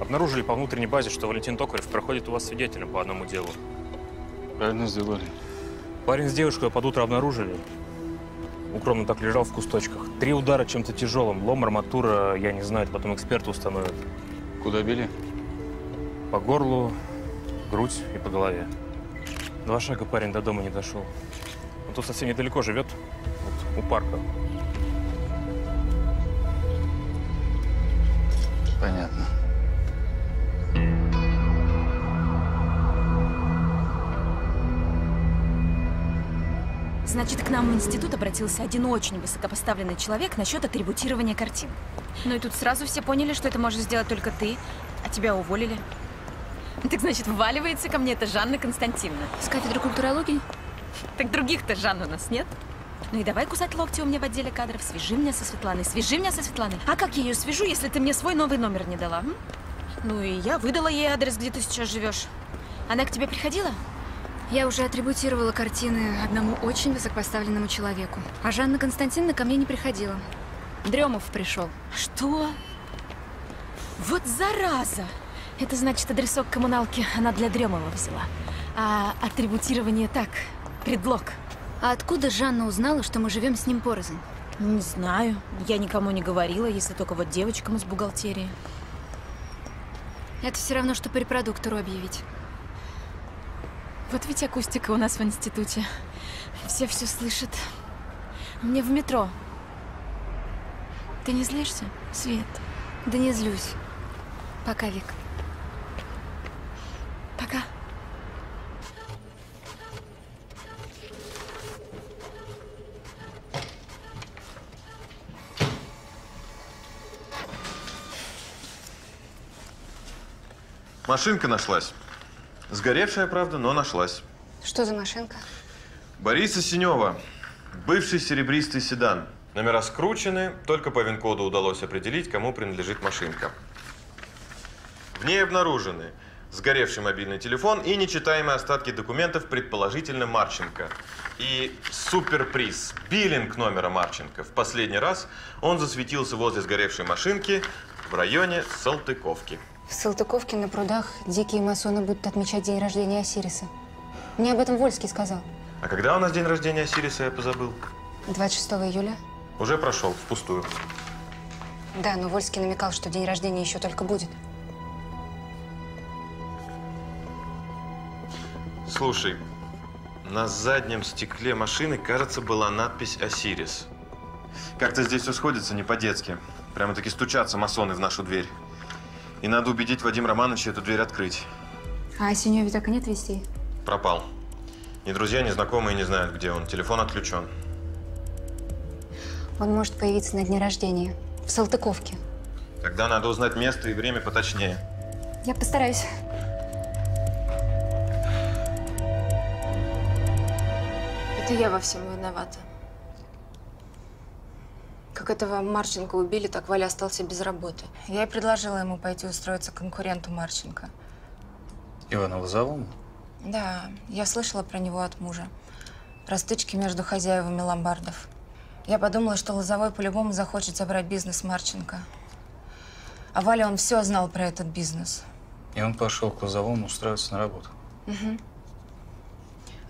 Обнаружили по внутренней базе, что Валентин Токарев проходит у вас свидетелем по одному делу. Правильно сделали. Парень с девушкой под утро обнаружили. укромно так лежал в кусточках. Три удара чем-то тяжелым. Лом, арматура, я не знаю, это потом эксперты установят. Куда били? По горлу, грудь и по голове. Два шага парень до дома не дошел. Он тут совсем недалеко живет, вот, у парка. Понятно. Значит, к нам в институт обратился один очень высокопоставленный человек насчет атрибутирования картин. Ну и тут сразу все поняли, что это можешь сделать только ты, а тебя уволили. Так значит, вваливается ко мне эта Жанна Константиновна. С кафедры культурологии? Так других-то Жанн у нас нет. Ну и давай кусать локти у меня в отделе кадров. Свяжи меня со Светланой, свяжи меня со Светланой. А как я ее свяжу, если ты мне свой новый номер не дала? М? Ну и я выдала ей адрес, где ты сейчас живешь. Она к тебе приходила? Я уже атрибутировала картины одному очень высокопоставленному человеку. А Жанна Константиновна ко мне не приходила. Дремов пришел. Что? Вот зараза! Это значит, адресок коммуналки она для Дремова взяла. А атрибутирование так, предлог. А откуда Жанна узнала, что мы живем с ним порознь? Не знаю. Я никому не говорила, если только вот девочкам из бухгалтерии. Это все равно, что по репродуктору объявить. Вот ведь акустика у нас в институте. Все все слышат. Мне в метро. Ты не злишься, Свет? Да не злюсь. Пока, Вик. Пока. Машинка нашлась. Сгоревшая, правда, но нашлась. Что за машинка? Бориса Синева. Бывший серебристый седан. Номера скручены, только по ВИН-коду удалось определить, кому принадлежит машинка. В ней обнаружены сгоревший мобильный телефон и нечитаемые остатки документов, предположительно, Марченко. И суперприз. Биллинг номера Марченко. В последний раз он засветился возле сгоревшей машинки в районе Салтыковки. В Салтыковке на прудах дикие масоны будут отмечать день рождения Осириса. Мне об этом Вольский сказал. А когда у нас день рождения Осириса, я позабыл? двадцать шестого июля. Уже прошел, впустую. Да, но Вольский намекал, что день рождения еще только будет. Слушай, на заднем стекле машины, кажется, была надпись «Осирис». Как-то здесь все сходится не по-детски. Прямо-таки стучатся масоны в нашу дверь. И надо убедить Вадима Романовича эту дверь открыть. А Синёве так и нет вестей? Пропал. Ни друзья, ни знакомые не знают, где он. Телефон отключен. Он может появиться на дне рождения. В Салтыковке. Тогда надо узнать место и время поточнее. Я постараюсь. Это я во всем виновата. Как этого Марченко убили, так Валя остался без работы. Я и предложила ему пойти устроиться к конкуренту Марченко. Ивану Лозовому? Да, я слышала про него от мужа. Про стычки между хозяевами ломбардов. Я подумала, что Лозовой по-любому захочет забрать бизнес Марченко. А Валя, он все знал про этот бизнес. И он пошел к Лозовому устраиваться на работу. Угу.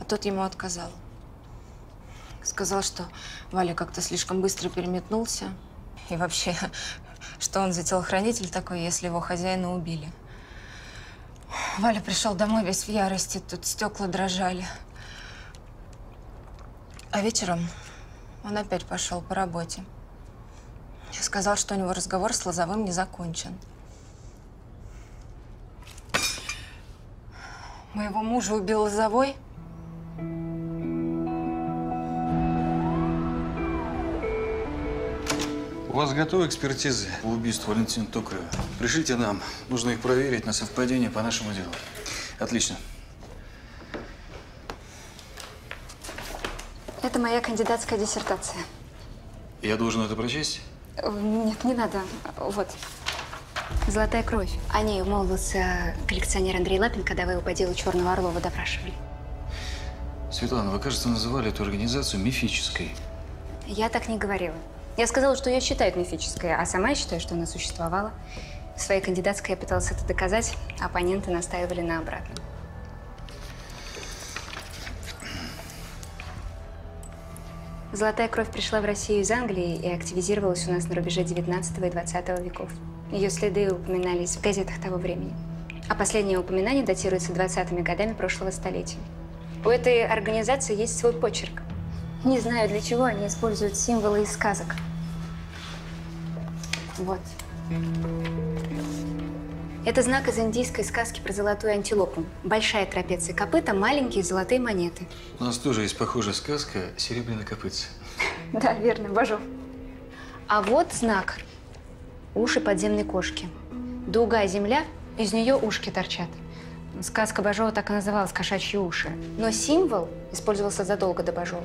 А тот ему отказал. Сказал, что Валя как-то слишком быстро переметнулся. И вообще, что он за телохранитель такой, если его хозяина убили. Валя пришел домой весь в ярости, тут стекла дрожали. А вечером он опять пошел по работе. Сказал, что у него разговор с Лозовым не закончен. Моего мужа убил Лозовой. У вас готовы экспертизы по убийству Валентина Токарева? Пришлите нам. Нужно их проверить на совпадение по нашему делу. Отлично. Это моя кандидатская диссертация. Я должен это прочесть? Нет, не надо. Вот. «Золотая кровь». О ней умолвался коллекционер Андрей Лапин, когда вы его по делу Черного Орлова допрашивали. Светлана, вы, кажется, называли эту организацию мифической. Я так не говорила. Я сказала, что ее считают мифической, а сама я считаю, что она существовала. В своей кандидатской я пыталась это доказать, а оппоненты настаивали на обратном. Золотая кровь пришла в Россию из Англии и активизировалась у нас на рубеже девятнадцатого и двадцатого веков. Ее следы упоминались в газетах того времени. А последнее упоминание датируется двадцатыми годами прошлого столетия. У этой организации есть свой почерк. Не знаю, для чего они используют символы из сказок. Вот. Это знак из индийской сказки про золотую антилопу. Большая трапеция копыта, маленькие золотые монеты. У нас тоже есть похожая сказка «Серебряная копытца». Да, верно, Бажов. А вот знак. Уши подземной кошки. Дуга земля, из нее ушки торчат. Сказка Бажова так и называлась «Кошачьи уши». Но символ использовался задолго до Бажова.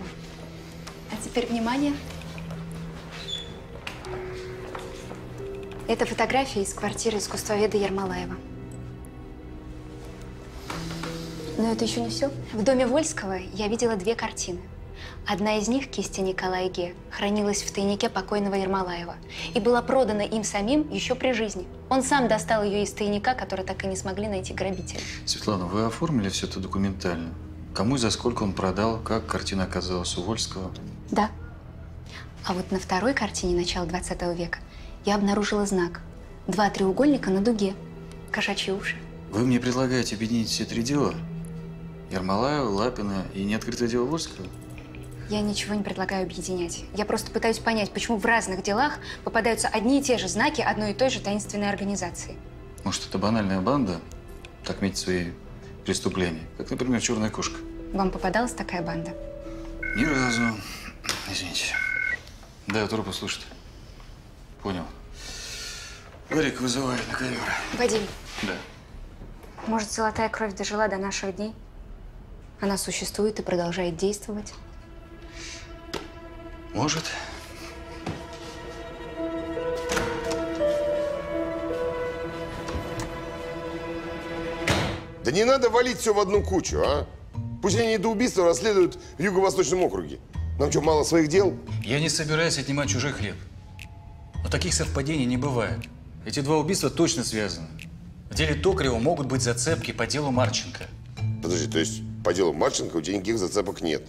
А теперь внимание. Это фотографии из квартиры искусствоведа Ермолаева. Но это еще не все. В доме Вольского я видела две картины. Одна из них, кисти Николая Ге, хранилась в тайнике покойного Ермолаева и была продана им самим еще при жизни. Он сам достал ее из тайника, который так и не смогли найти грабители. Светлана, вы оформили все это документально? Кому и за сколько он продал, как картина оказалась у Вольского? Да. А вот на второй картине начала двадцатого века я обнаружила знак. Два треугольника на дуге. Кошачьи уши. Вы мне предлагаете объединить все три дела? Ермолаева, Лапина и неоткрытое дело Вольского? Я ничего не предлагаю объединять. Я просто пытаюсь понять, почему в разных делах попадаются одни и те же знаки одной и той же таинственной организации. Может, это банальная банда так метит свои преступления? Как, например, «Черная кошка». Вам попадалась такая банда? Ни разу. Извините. Да, труп услышит. Понял. Гарик вызывает на ковер. Вадим. Да. Может, золотая кровь дожила до наших дней? Она существует и продолжает действовать? Может. Да не надо валить все в одну кучу, а? Пусть они до убийства расследуют в Юго-Восточном округе. Нам что, мало своих дел? Я не собираюсь отнимать чужой хлеб. Но таких совпадений не бывает. Эти два убийства точно связаны. В деле Токарева могут быть зацепки по делу Марченко. Подожди, то есть по делу Марченко у тебя никаких зацепок нет?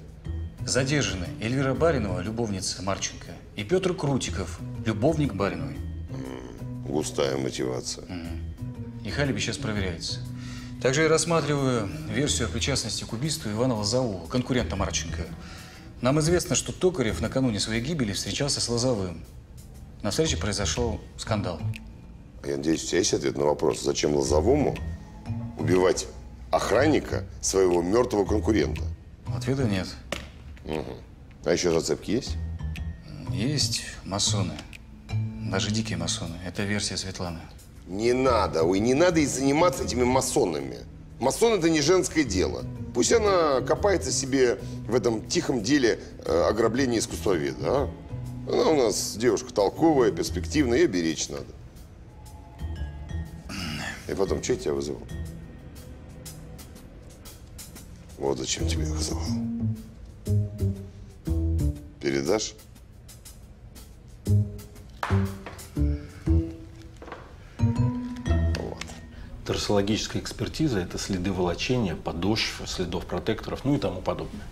Задержаны Эльвира Баринова, любовница Марченко, и Петр Крутиков, любовник Бариновой. М-м, густая мотивация. М-м. Их алиби сейчас проверяется. Также я рассматриваю версию о причастности к убийству Ивана Лозового, конкурента Марченко. Нам известно, что Токарев накануне своей гибели встречался с Лозовым. На встрече произошел скандал. Я надеюсь, у тебя есть ответ на вопрос, зачем Лозовому убивать охранника своего мертвого конкурента? Ответа нет. Угу. А еще зацепки есть? Есть масоны. Даже дикие масоны. Это версия Светланы. Не надо, ой, не надо и заниматься этими масонами. Масон – это не женское дело. Пусть она копается себе в этом тихом деле э, ограбления искусствоведа, а? Она у нас девушка толковая, перспективная, ее беречь надо. И потом, что я тебя вызывал? Вот зачем тебя вызывал. Передашь? Вот. Трассологическая экспертиза – это следы волочения, подошв, следов протекторов, ну и тому подобное.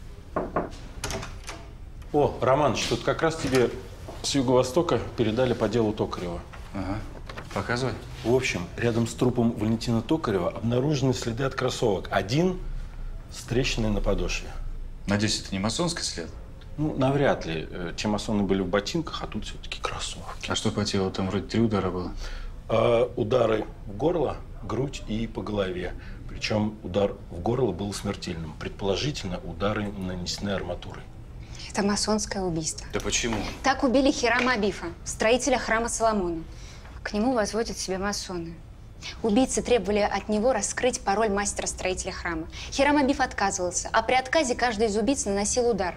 О, Романыч, тут как раз тебе с Юго-Востока передали по делу Токарева. Ага. Показывай. В общем, рядом с трупом Валентина Токарева обнаружены следы от кроссовок. Один с трещиной на подошве. Надеюсь, это не масонский след? Ну, навряд ли. Те масоны были в ботинках, а тут все-таки кроссовки. А что по телу? Там вроде три удара было. А, удары в горло, грудь и по голове. Причем удар в горло был смертельным. Предположительно, удары нанесены арматурой. Это масонское убийство. Да почему? Так убили Хирама Абифа, строителя храма Соломона. К нему возводят себя масоны. Убийцы требовали от него раскрыть пароль мастера-строителя храма. Хирам Абиф отказывался, а при отказе каждый из убийц наносил удар.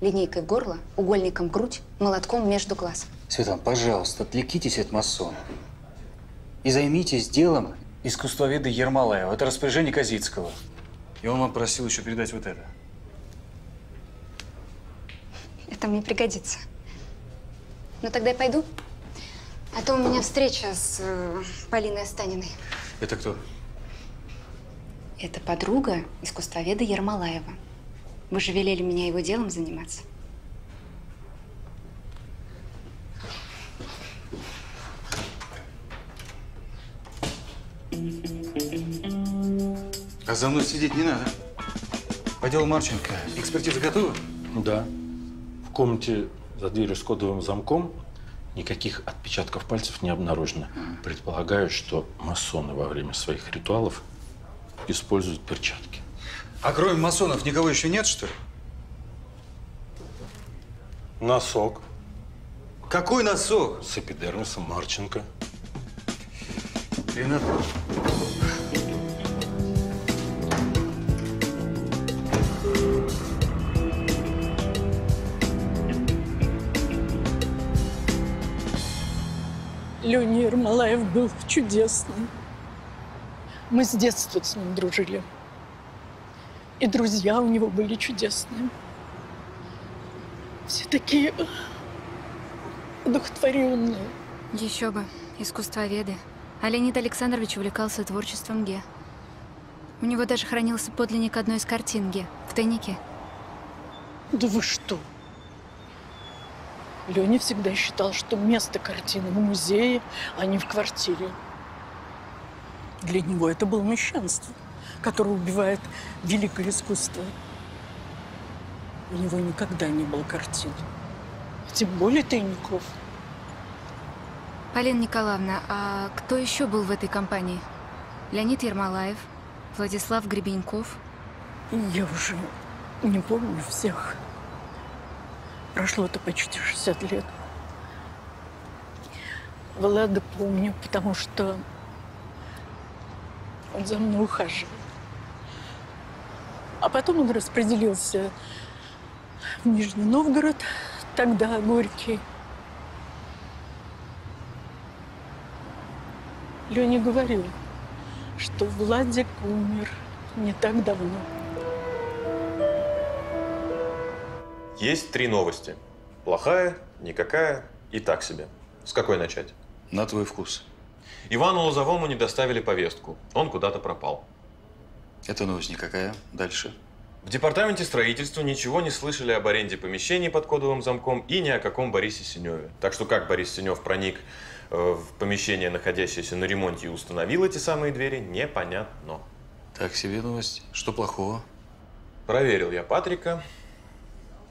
Линейкой в горло, угольником в грудь, молотком между глаз. Светлана, пожалуйста, отвлекитесь от масона и займитесь делом искусствоведа Ермолаева. Это распоряжение Козицкого. И он вам просил еще передать вот это. Это мне пригодится. Ну, тогда я пойду. А то у меня встреча с э, Полиной Останиной. Это кто? Это подруга искусствоведа Ермолаева. Вы же велели меня его делом заниматься. А за мной сидеть не надо. По делу Марченко. Экспертиза готова? Да. В комнате за дверью с кодовым замком никаких отпечатков пальцев не обнаружено. Предполагаю, что масоны во время своих ритуалов используют перчатки. А кроме масонов никого еще нет, что ли? Носок. Какой носок? С эпидермисом Марченко. Ренат. Леня Ермолаев был чудесный. Мы с детства с ним дружили. И друзья у него были чудесные. Все такие одухотворенные. Еще бы, искусствоведы. А Леонид Александрович увлекался творчеством Ге. У него даже хранился подлинник одной из картин Ге в тайнике. Да вы что? Леня всегда считал, что место картины в музее, а не в квартире. Для него это было мещанство, которое убивает великое искусство. У него никогда не было картин, тем более тайников. Полина Николаевна, а кто еще был в этой компании? Леонид Ермолаев, Владислав Гребеньков? Я уже не помню всех. Прошло-то почти шестьдесят лет. Влада помню, потому что он за мной ухаживал. А потом он распределился в Нижний Новгород, тогда Горький. Леня говорил, что Владик умер не так давно. Есть три новости. Плохая, никакая и так себе. С какой начать? На твой вкус. Ивану Лозовому не доставили повестку. Он куда-то пропал. Это новость никакая. Дальше. В департаменте строительства ничего не слышали об аренде помещений под кодовым замком и ни о каком Борисе Синеве. Так что как Борис Синев проник в помещение, находящееся на ремонте, и установил эти самые двери, непонятно. Так себе новость. Что плохого? Проверил я Патрика.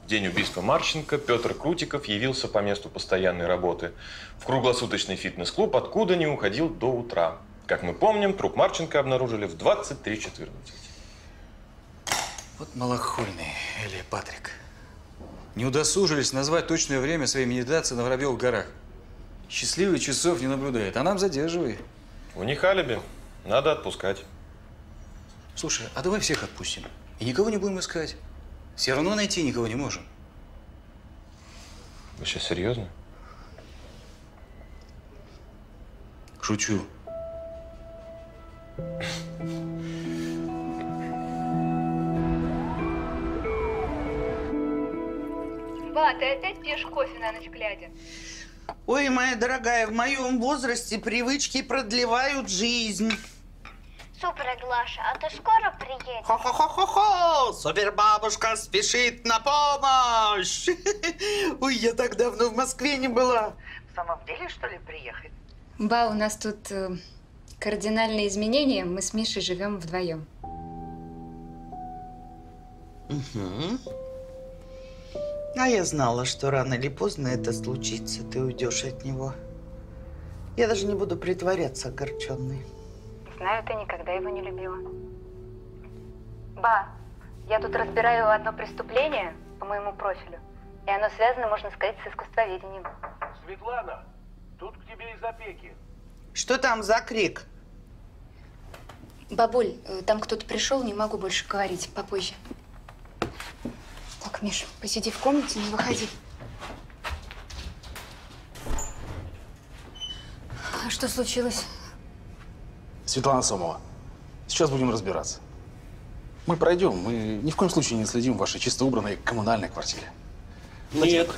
День убийства Марченко Петр Крутиков явился по месту постоянной работы в круглосуточный фитнес-клуб, откуда не уходил до утра. Как мы помним, труп Марченко обнаружили в двадцать три четырнадцать. Вот малохольный Эли Патрик. Не удосужились назвать точное время своей медитации на Воробьевых горах. Счастливых часов не наблюдает, а нам задерживай. У них алиби. Надо отпускать. Слушай, а давай всех отпустим и никого не будем искать. Все равно найти никого не можем. Вы сейчас серьезно? Шучу. Ба, ты опять пьешь кофе на ночь глядя? Ой, моя дорогая, в моем возрасте привычки продлевают жизнь. Супер, Глаша, а ты скоро приедешь? Хо-хо-хо-хо-хо! Супер бабушка спешит на помощь! Ой, я так давно в Москве не была. В самом деле, что ли, приехать? Ба, у нас тут э, кардинальные изменения. Мы с Мишей живем вдвоем. Угу. А я знала, что рано или поздно это случится. Ты уйдешь от него. Я даже не буду притворяться огорченной. Знаю, ты никогда его не любила. Ба, я тут разбираю одно преступление по моему профилю, и оно связано, можно сказать, с искусствоведением. Светлана, тут к тебе из опеки. Что там за крик? Бабуль, там кто-то пришел, не могу больше говорить, попозже. Так, Миш, посиди в комнате, не выходи. А что случилось? Светлана Сомова, сейчас будем разбираться. Мы пройдем, мы ни в коем случае не следим в вашей чисто убранной коммунальной квартире. Нет,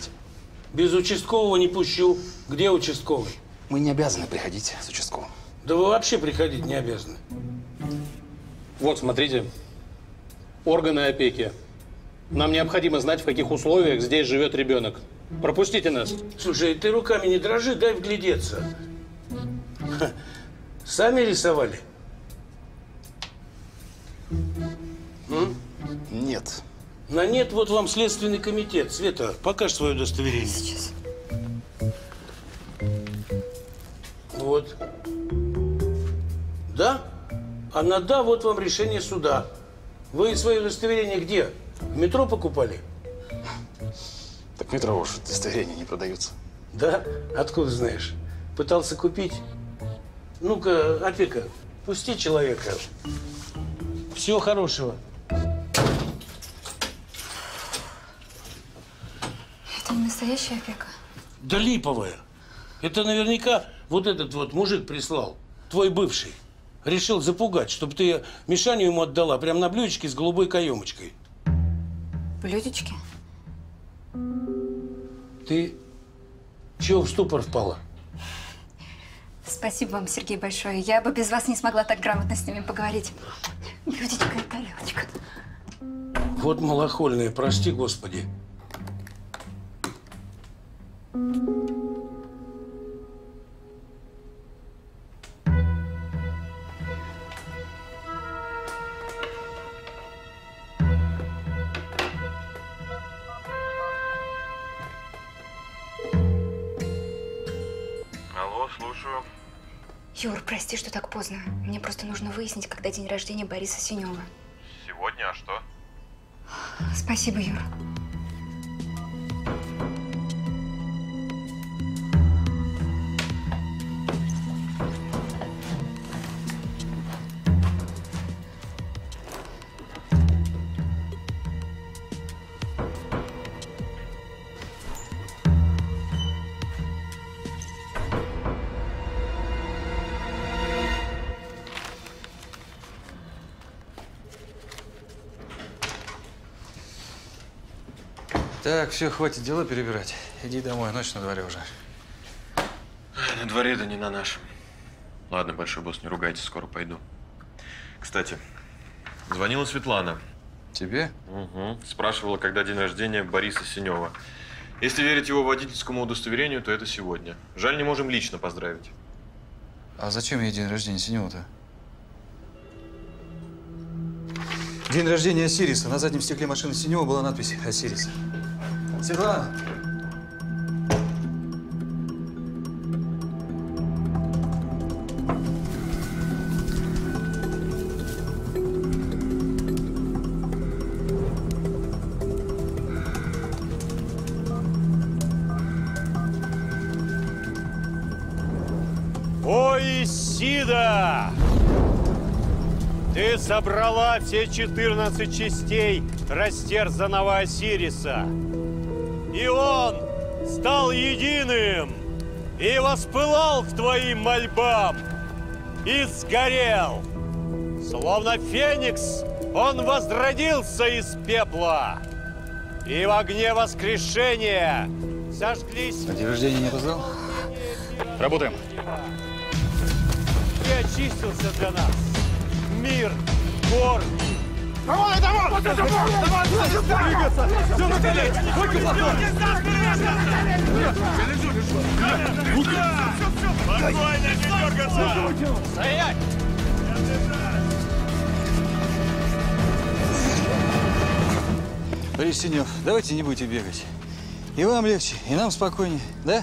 без участкового не пущу. Где участковый? Мы не обязаны приходить с участковым. Да вы вообще приходить не обязаны. Вот, смотрите, органы опеки. Нам необходимо знать, в каких условиях здесь живет ребенок. Пропустите нас. Слушай, ты руками не дрожи, дай вглядеться. Сами рисовали? М? Нет. На нет вот вам Следственный комитет. Света, покажи свое удостоверение. Сейчас. Вот. Да? А на да вот вам решение суда. Вы свое удостоверение где? В метро покупали? Так в метро уж удостоверения не продаются. Да? Откуда знаешь? Пытался купить? Ну-ка, опека, пусти человека. Всего хорошего. Это не настоящая опека? Да липовая. Это наверняка вот этот вот мужик прислал, твой бывший. Решил запугать, чтобы ты Мишаню ему отдала, прям на блюдечке с голубой каемочкой. Блюдечки? Ты чего в ступор впала? Спасибо вам, Сергей, большое. Я бы без вас не смогла так грамотно с ними поговорить. Блюдечко и тарелочка. Вот малохольные, прости, Господи. Юр, прости, что так поздно. Мне просто нужно выяснить, когда день рождения Бориса Синева. Сегодня, а что? Спасибо, Юр. Так, все, хватит дела перебирать. Иди домой, ночь на дворе уже. На дворе, да не на нашем. Ладно, большой босс, не ругайтесь, скоро пойду. Кстати, звонила Светлана. Тебе? Угу. Спрашивала, когда день рождения Бориса Синева. Если верить его водительскому удостоверению, то это сегодня. Жаль, не можем лично поздравить. А зачем ей день рождения Синева-то? День рождения Осириса. На заднем стекле машины Синева была надпись «Осирис». Светлана! Ой, Исида! Ты собрала все четырнадцать частей растерзанного Осириса. И он стал единым, и воспылал к твоим мольбам, и сгорел. Словно феникс, он возродился из пепла, и в огне воскрешения сожглись… А день рождения не опоздал? Работаем. Ты очистился для нас. Мир, гор. Давай, давай! Вот это вот! Давай, двигаться! Все на колени! Руки плохо! Я лежу, лежу! Спокойно, не дергаться! Стоять! Борис Синев, давайте не будете бегать. И вам легче, и нам спокойнее, да?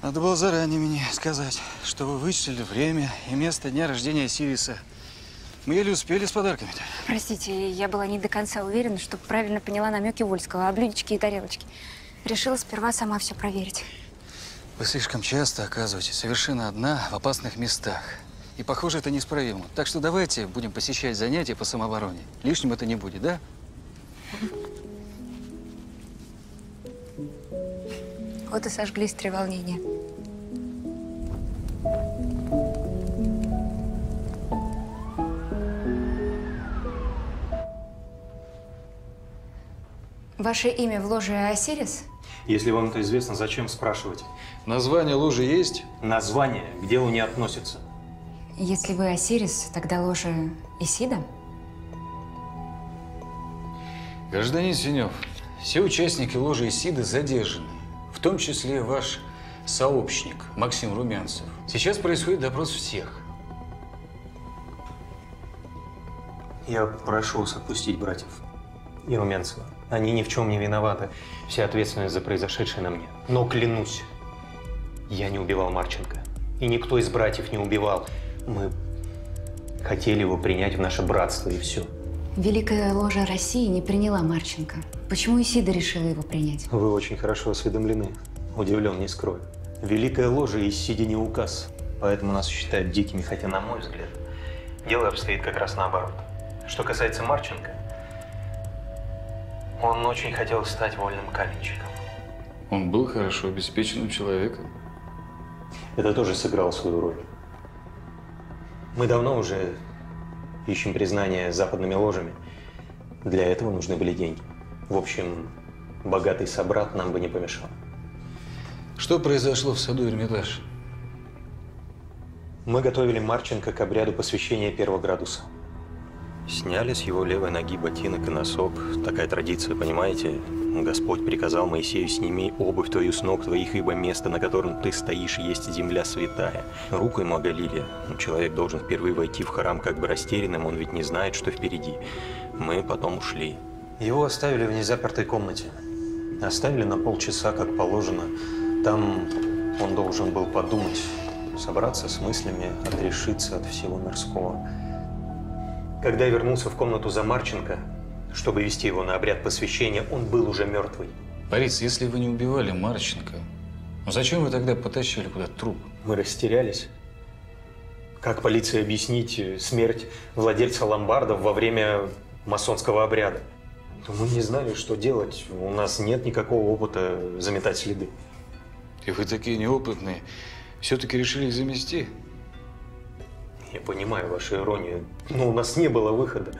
Надо было заранее мне сказать, что вы вычислили время и место дня рождения Осириса. Мы еле успели с подарками-то. Простите, я была не до конца уверена, что правильно поняла намеки Вольского о блюдечке и тарелочке. Решила сперва сама все проверить. Вы слишком часто оказываетесь совершенно одна в опасных местах. И, похоже, это неисправимо. Так что давайте будем посещать занятия по самообороне. Лишним это не будет, да? Вот и сожглись три волнения. Ваше имя в ложе Осирис? Если вам это известно, зачем спрашивать? Название ложи есть? Название к делу не относится. Если вы Осирис, тогда ложа Исида? Гражданин Синев, Все участники ложи Исиды задержаны, в том числе ваш сообщник Максим Румянцев. Сейчас происходит допрос всех. Я прошу вас отпустить братьев и Румянцева. Они ни в чем не виноваты. Вся ответственность за произошедшее на мне. Но клянусь, я не убивал Марченко. И никто из братьев не убивал. Мы хотели его принять в наше братство, и все. Великая ложа России не приняла Марченко. Почему Исида решила его принять? Вы очень хорошо осведомлены. Удивлен, не скрою. Великая ложа Исиде не указ. Поэтому нас считают дикими, хотя, на мой взгляд, дело обстоит как раз наоборот. Что касается Марченко, он очень хотел стать вольным каменщиком. Он был хорошо обеспеченным человеком. Это тоже сыграло свою роль. Мы давно уже ищем признание западными ложами. Для этого нужны были деньги. В общем, богатый собрат нам бы не помешал. Что произошло в саду Эрмитаж? Мы готовили Марченко к обряду посвящения первого градуса. Сняли с его левой ноги ботинок и носок. Такая традиция, понимаете? Господь приказал Моисею: сними обувь твою с ног твоих, ибо место, на котором ты стоишь, есть земля святая. Руку ему оголили. Человек должен впервые войти в храм как бы растерянным, он ведь не знает, что впереди. Мы потом ушли. Его оставили в незапертой комнате. Оставили на полчаса, как положено. Там он должен был подумать, собраться с мыслями, отрешиться от всего мирского. Когда я вернулся в комнату за Марченко, чтобы вести его на обряд посвящения, он был уже мертвый. Борис, если вы не убивали Марченко, ну зачем вы тогда потащили куда-то труп? Мы растерялись. Как полиции объяснить смерть владельца ломбардов во время масонского обряда? Мы не знали, что делать. У нас нет никакого опыта заметать следы. И вы такие неопытные. Все-таки решили их замести? Я понимаю вашу иронию, но у нас не было выхода.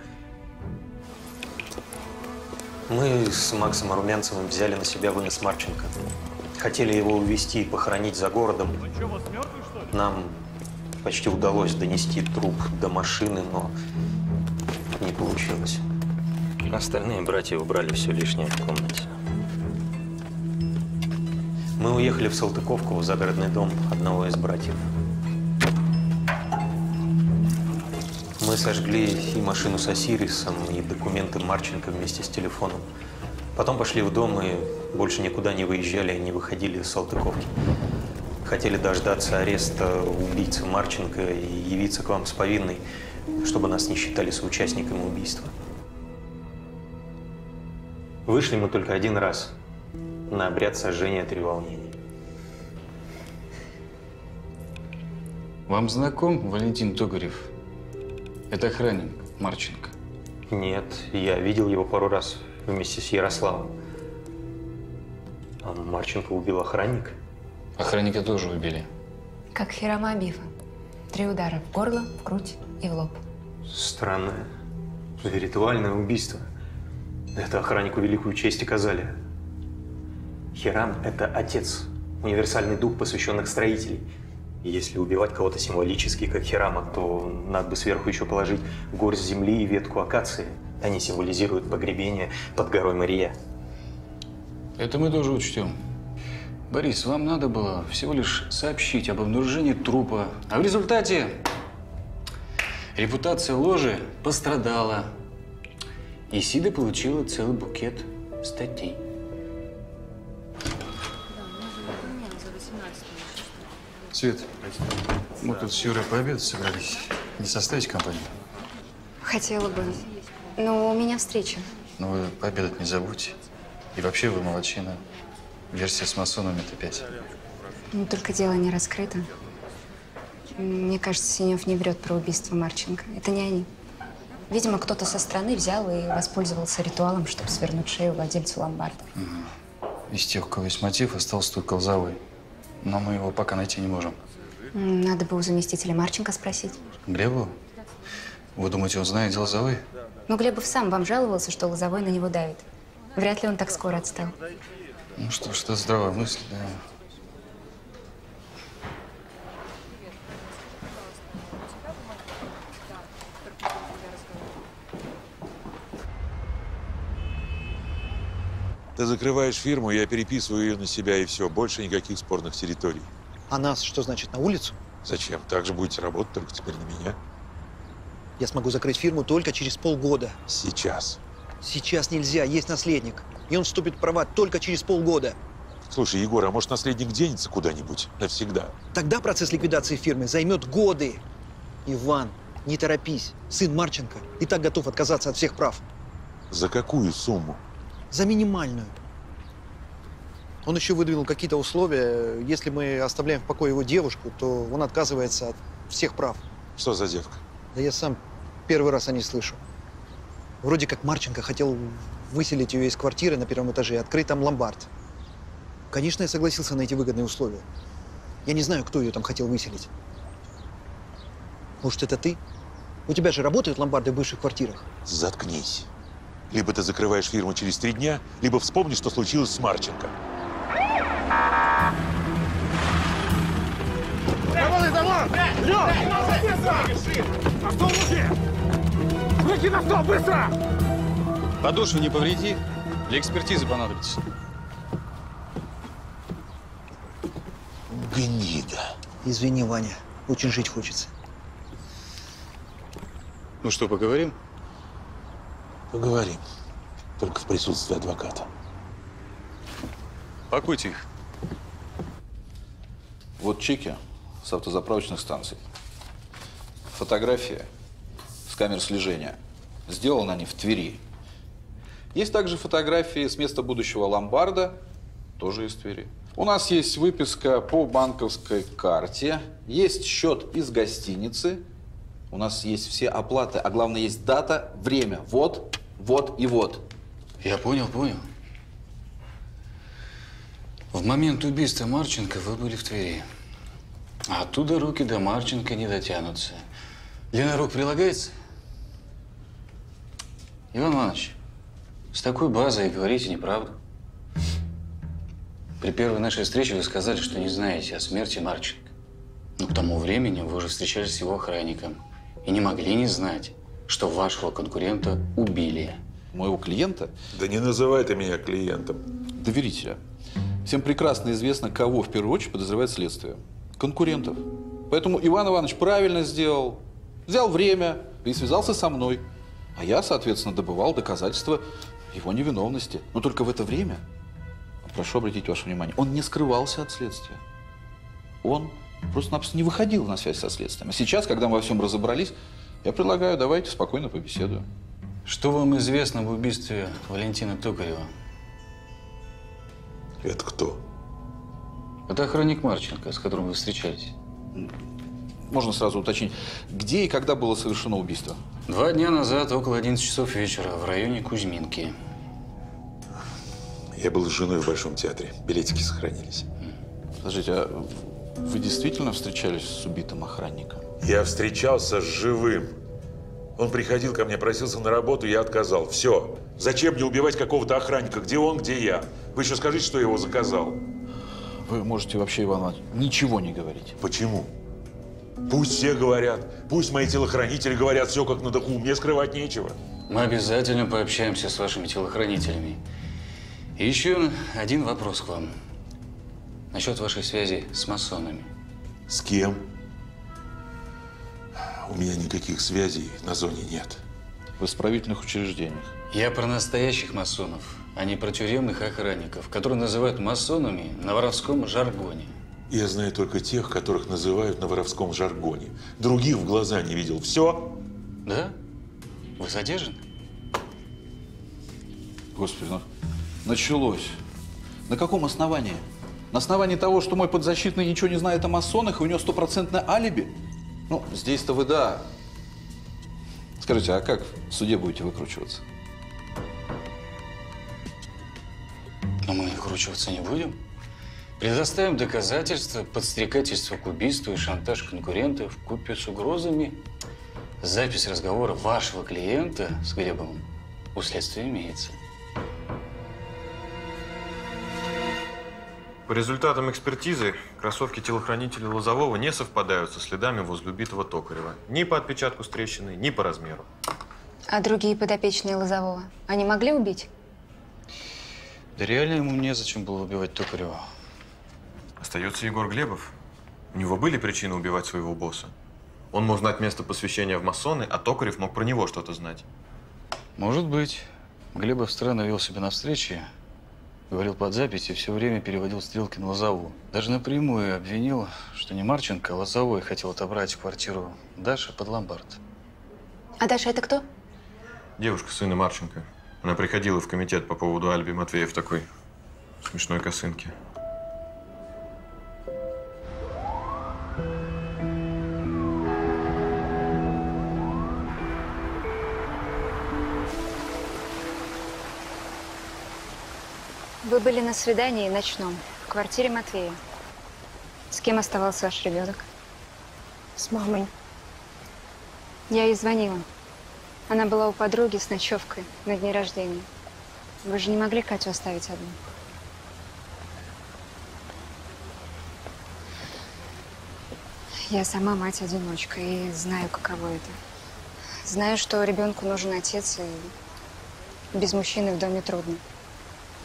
Мы с Максом Румянцевым взяли на себя вынос Марченко. Хотели его увезти и похоронить за городом. Нам почти удалось донести труп до машины, но не получилось. Остальные братья убрали все лишнее в комнате. Мы уехали в Салтыковку, в загородный дом одного из братьев. Мы сожгли и машину с Осирисом, и документы Марченко вместе с телефоном. Потом пошли в дом и больше никуда не выезжали, не выходили из Салтыковки. Хотели дождаться ареста убийцы Марченко и явиться к вам с повинной, чтобы нас не считали соучастниками убийства. Вышли мы только один раз на обряд сожжения треволнений. Вам знаком Валентин Токарев? Это охранник Марченко? Нет, я видел его пару раз вместе с Ярославом. А Марченко убил охранник? Охранника тоже убили. Как Хирама Абифа. Три удара в горло, в грудь и в лоб. Странное, ритуальное убийство. Это охраннику великую честь оказали. Хирам – это отец, универсальный дух посвященных строителей. Если убивать кого-то символически, как Хирама, то надо бы сверху еще положить горсть земли и ветку акации. Они символизируют погребение под горой Мария. Это мы тоже учтем. Борис, вам надо было всего лишь сообщить об обнаружении трупа, а в результате репутация ложи пострадала. Исида получила целый букет статей. Свет, мы тут с Юрой пообедать собрались. Не составите компанию? Хотела бы, но у меня встреча. Ну, вы пообедать не забудьте. И вообще вы молодчина. Версия с масонами это пять. Ну, только дело не раскрыто. Мне кажется, Синев не врет про убийство Марченко. Это не они. Видимо, кто-то со стороны взял и воспользовался ритуалом, чтобы свернуть шею владельцу ломбарда. Угу. Из тех, у кого есть мотив, остался только Лозовой. Но мы его пока найти не можем. Надо бы у заместителя Марченко спросить. Глебова? Вы думаете, он знает Лозовой? Ну, Глебов сам вам жаловался, что Лозовой на него давит. Вряд ли он так скоро отстал. Ну что ж, это здравая мысль, да. Ты закрываешь фирму, я переписываю ее на себя, и все. Больше никаких спорных территорий. А нас что значит, на улицу? Зачем? Так же будете работать, только теперь на меня. Я смогу закрыть фирму только через полгода. Сейчас. Сейчас нельзя, есть наследник. И он вступит в права только через полгода. Слушай, Егор, а может, наследник денется куда-нибудь навсегда? Тогда процесс ликвидации фирмы займет годы. Иван, не торопись. Сын Марченко и так готов отказаться от всех прав. За какую сумму? За минимальную. Он еще выдвинул какие-то условия. Если мы оставляем в покое его девушку, то он отказывается от всех прав. Что за девка? Да я сам первый раз о ней слышу. Вроде как Марченко хотел выселить ее из квартиры на первом этаже и открыть там ломбард. Конечно, я согласился на эти выгодные условия. Я не знаю, кто ее там хотел выселить. Может, это ты? У тебя же работают ломбарды в бывших квартирах? Заткнись. Либо ты закрываешь фирму через три дня, либо вспомни, что случилось с Марченко. Давай, давай! Лёв! А кто лучше? Руки на стол, быстро! Подошву не повреди, для экспертизы понадобится. Гнида. Извини, Ваня, очень жить хочется. Ну что, поговорим? Поговорим. Только в присутствии адвоката. Пакуйте их. Вот чеки с автозаправочных станций. Фотография с камер слежения. Сделаны они в Твери. Есть также фотографии с места будущего ломбарда, тоже из Твери. У нас есть выписка по банковской карте, есть счет из гостиницы. У нас есть все оплаты, а главное, есть дата, время. Вот, вот и вот. Я понял, понял. В момент убийства Марченко вы были в Твери. А оттуда руки до Марченко не дотянутся. Ленарок прилагается? Иван Иванович, с такой базой говорите неправду. При первой нашей встрече вы сказали, что не знаете о смерти Марченко. Но к тому времени вы уже встречались с его охранником. И не могли не знать, что вашего конкурента убили. Моего клиента? Да не называй ты меня клиентом. Доверителя. Всем прекрасно известно, кого в первую очередь подозревает следствие. Конкурентов. Поэтому Иван Иванович правильно сделал. Взял время и связался со мной. А я, соответственно, добывал доказательства его невиновности. Но только в это время, прошу обратить ваше внимание, он не скрывался от следствия. Он просто-напросто не выходил на связь со следствием. А сейчас, когда мы во всем разобрались, я предлагаю, давайте спокойно побеседуем. Что вам известно об убийстве Валентина Токарева? Это кто? Это охранник Марченко, с которым вы встречались. Можно сразу уточнить, где и когда было совершено убийство? Два дня назад, около одиннадцати часов вечера, в районе Кузьминки. Я был с женой в Большом театре. Билетики сохранились. Подождите, а вы действительно встречались с убитым охранником? Я встречался с живым. Он приходил ко мне, просился на работу, я отказал. Все. Зачем мне убивать какого-то охранника? Где он, где я? Вы еще скажите, что я его заказал. Вы можете вообще, Иван Иванович, ничего не говорить. Почему? Пусть все говорят. Пусть мои телохранители говорят все как на духу. Мне скрывать нечего. Мы обязательно пообщаемся с вашими телохранителями. И еще один вопрос к вам. Насчет вашей связи с масонами. С кем? У меня никаких связей на зоне нет. В исправительных учреждениях. Я про настоящих масонов, а не про тюремных охранников, которые называют масонами на воровском жаргоне. Я знаю только тех, которых называют на воровском жаргоне. Других в глаза не видел. Все? Да? Вы задержаны? Господи, ну... Началось. На каком основании? На основании того, что мой подзащитный ничего не знает о масонах, и у него стопроцентное алиби? Ну, здесь-то вы да. Скажите, а как в суде будете выкручиваться? Но мы выкручиваться не будем. Предоставим доказательства, подстрекательство к убийству и шантаж конкурентов вкупе с угрозами. Запись разговора вашего клиента с Глебовым у следствия имеется. По результатам экспертизы, кроссовки телохранителя Лозового не совпадают со следами возле убитого Токарева. Ни по отпечатку с трещины, ни по размеру. А другие подопечные Лозового, они могли убить? Да реально ему незачем было убивать Токарева. Остается Егор Глебов. У него были причины убивать своего босса. Он мог знать место посвящения в масоны, а Токарев мог про него что-то знать. Может быть. Глебов странно вел себя на встрече, говорил под запись и все время переводил стрелки на Лозову. Даже напрямую обвинил, что не Марченко, а Лозовой хотел отобрать квартиру Даши под ломбард. А Даша это кто? Девушка сына Марченко. Она приходила в комитет по поводу алиби Матвея в такой смешной косынке. Вы были на свидании ночном в квартире Матвея. С кем оставался ваш ребенок? С мамой. Я ей звонила. Она была у подруги с ночевкой на дне рождения. Вы же не могли Катю оставить одну? Я сама мать-одиночка и знаю, каково это. Знаю, что ребенку нужен отец, и без мужчины в доме трудно.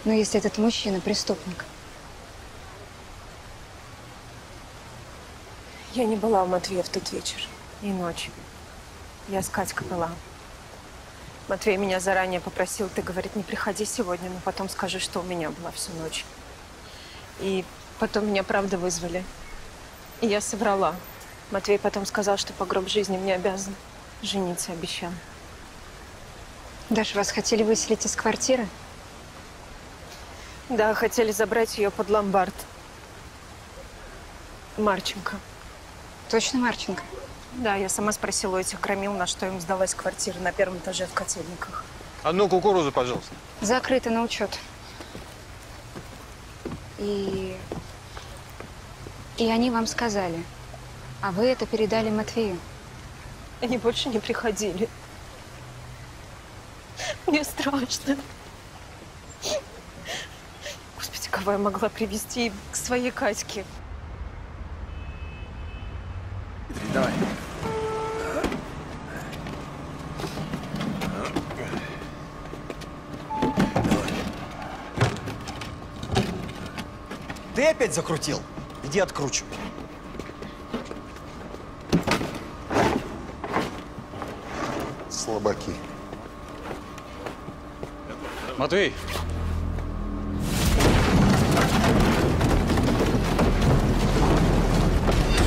Но если этот мужчина преступник… Я не была у Матвея в тот вечер и ночью. Я с Катькой была. Матвей меня заранее попросил, ты, говорит, не приходи сегодня, но потом скажи, что у меня была всю ночь. И потом меня, правда, вызвали. И я соврала. Матвей потом сказал, что по гроб жизни мне обязан. Жениться обещал. Даша, вас хотели выселить из квартиры? Да, хотели забрать ее под ломбард. Марченко. Точно Марченко? Да, я сама спросила у этих громил, на что им сдалась квартира на первом этаже в Котельниках. Одну кукурузу, пожалуйста. Закрыто на учет. И... И они вам сказали, а вы это передали Матвею. Они больше не приходили. Мне страшно. Господи, кого я могла привести к своей Катьке? Давай. Ты опять закрутил? Иди откручивай. Слабаки. Матвей!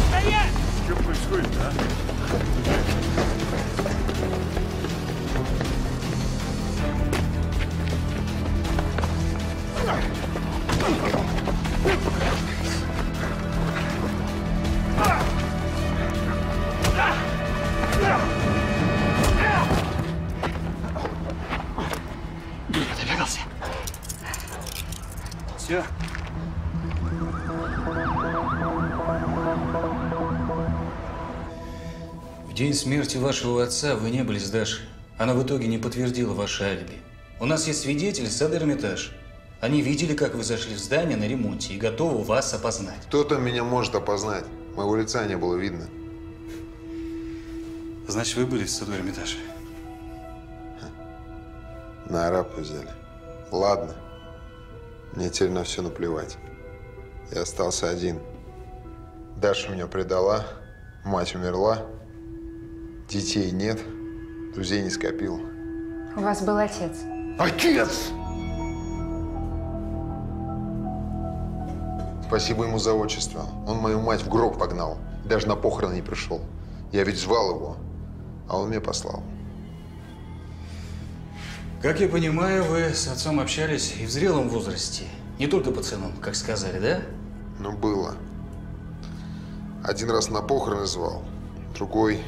Стоять! Что происходит, а? В день смерти вашего отца вы не были с Дашей. Она в итоге не подтвердила ваше алиби. У нас есть свидетели с сада Эрмитаж. Они видели, как вы зашли в здание на ремонте и готовы вас опознать. Кто там меня может опознать? Моего лица не было видно. Значит, вы были в саду Эрмитаж? На арапу взяли. Ладно. Мне теперь на все наплевать. Я остался один. Даша меня предала, мать умерла. Детей нет, друзей не скопил. У вас был отец. Отец! Спасибо ему за отчество. Он мою мать в гроб погнал. Даже на похороны не пришел. Я ведь звал его, а он меня послал. Как я понимаю, вы с отцом общались и в зрелом возрасте. Не только пацаном, как сказали, да? Ну, было. Один раз на похороны звал, другой…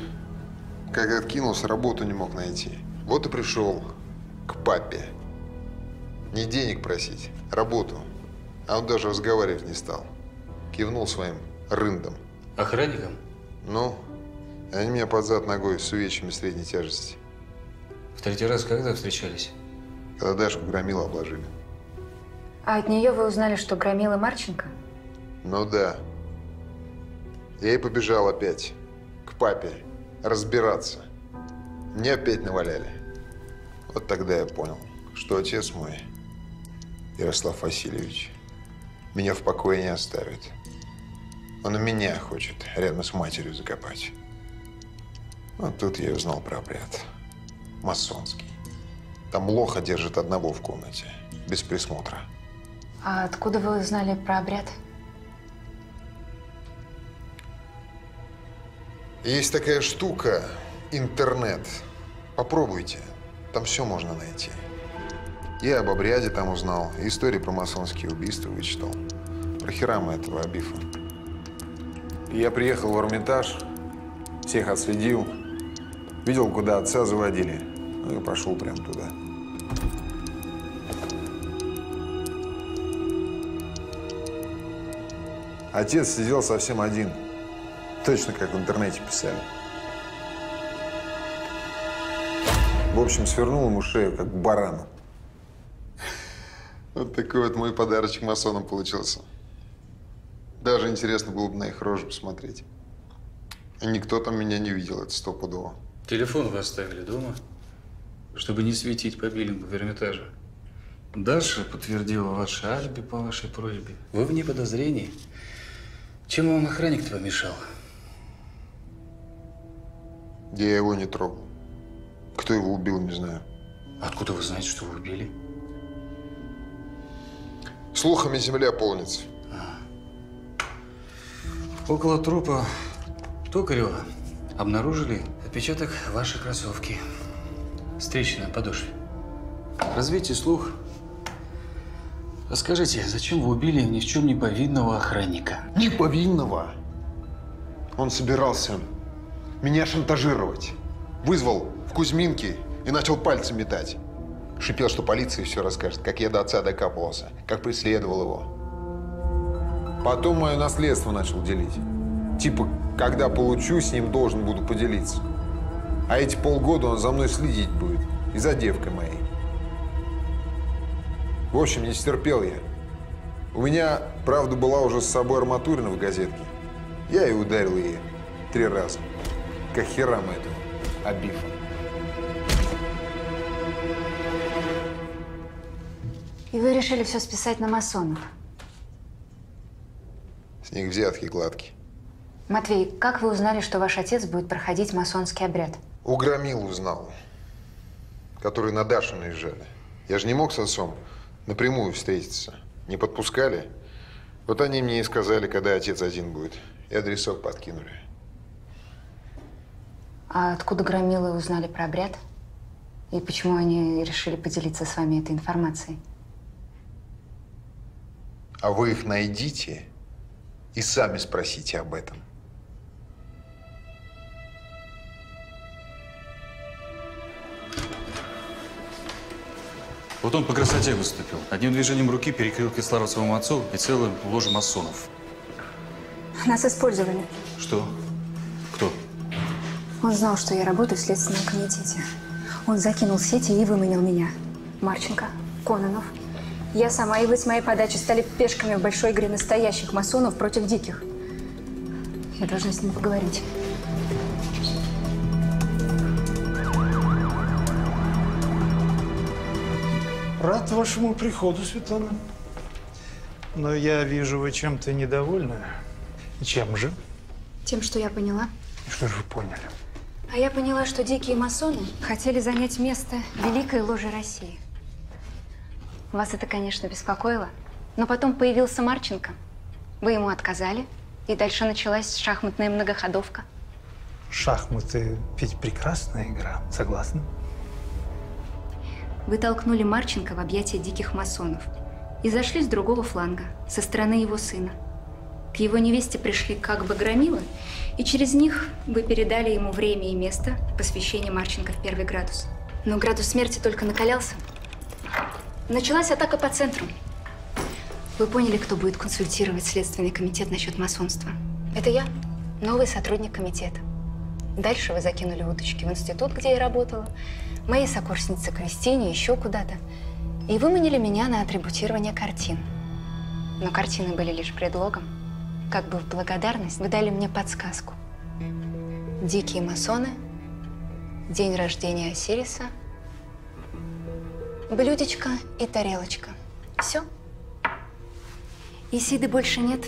Как откинулся, работу не мог найти. Вот и пришел к папе. Не денег просить, работу. А он даже разговаривать не стал. Кивнул своим рындом. Охранником? Ну, они меня под зад ногой с увечьями средней тяжести. В третий раз когда встречались? Когда Дашку громила обложили. А от нее вы узнали, что громила Марченко? Ну да. Я и побежал опять к папе. Разбираться. Мне опять наваляли. Вот тогда я понял, что отец мой Ярослав Васильевич меня в покое не оставит. Он меня хочет рядом с матерью закопать. Но тут я узнал про обряд. Масонский. Там лоха держит одного в комнате, без присмотра. А откуда вы узнали про обряд? Есть такая штука, интернет. Попробуйте, там все можно найти. Я об обряде там узнал, истории про масонские убийства вычитал, про Хирама этого Абифа. Я приехал в Эрмитаж, всех отследил, видел, куда отца заводили, ну и пошел прям туда. Отец сидел совсем один, точно как в интернете писали. В общем, свернул ему шею, как барану. Вот такой вот мой подарочек масонам получился. Даже интересно было бы на их рожу посмотреть. Никто там меня не видел, это стопудово. Телефон вы оставили дома, чтобы не светить по биллингу в Эрмитаже. Даша подтвердила ваше алиби по вашей просьбе. Вы вне подозрений. Чем вам охранник-то помешал? Я его не трогал. Кто его убил, не знаю. Откуда вы знаете, что вы убили? Слухами земля полнится. А. Около трупа Токарева обнаружили отпечаток вашей кроссовки. Встреча на подошве. Развейте слух. Расскажите, зачем вы убили ни в чем не повинного охранника? Не повинного? Он собирался меня шантажировать. Вызвал в Кузьминки и начал пальцы метать. Шипел, что полиции все расскажет, как я до отца докапывался, как преследовал его. Потом мое наследство начал делить. Типа, когда получу, с ним должен буду поделиться. А эти полгода он за мной следить будет. И за девкой моей. В общем, не стерпел я. У меня, правда, была уже с собой арматурина в газетке. Я и ударил ее три раза. Как Хирама этого Абифа. И вы решили все списать на масонов? С них взятки гладкие. Матвей, как вы узнали, что ваш отец будет проходить масонский обряд? У громил узнал, которые на Дашу наезжали. Я же не мог с отцом напрямую встретиться. Не подпускали. Вот они мне и сказали, когда отец один будет. И адресок подкинули. А откуда громилы узнали про обряд? И почему они решили поделиться с вами этой информацией? А вы их найдите и сами спросите об этом. Вот он по красоте выступил. Одним движением руки перекрыл кислород своему отцу и целую ложу масонов. Нас использовали. Что? Кто? Он знал, что я работаю в Следственном комитете. Он закинул сети и выманил меня. Марченко, Кононов. Я сама и вы с моей подачи стали пешками в большой игре настоящих масонов против диких. Я должна с ним поговорить. Рад вашему приходу, Светлана. Но я вижу, вы чем-то недовольны. Чем же? Тем, что я поняла. И что же вы поняли? А я поняла, что дикие масоны хотели занять место Великой ложи России. Вас это, конечно, беспокоило, но потом появился Марченко. Вы ему отказали, и дальше началась шахматная многоходовка. Шахматы ведь прекрасная игра, согласна? Вы толкнули Марченко в объятия диких масонов и зашли с другого фланга, со стороны его сына. К его невесте пришли как бы громилы, и через них вы передали ему время и место посвящения Марченко в первый градус. Но градус смерти только накалялся. Началась атака по центру. Вы поняли, кто будет консультировать Следственный комитет насчет масонства? Это я, новый сотрудник комитета. Дальше вы закинули удочки в институт, где я работала, моей сокурснице Кристине, еще куда-то, и выманили меня на атрибутирование картин. Но картины были лишь предлогом. Как бы в благодарность вы дали мне подсказку. Дикие масоны, день рождения Осириса, блюдечко и тарелочка. Все. Исиды больше нет.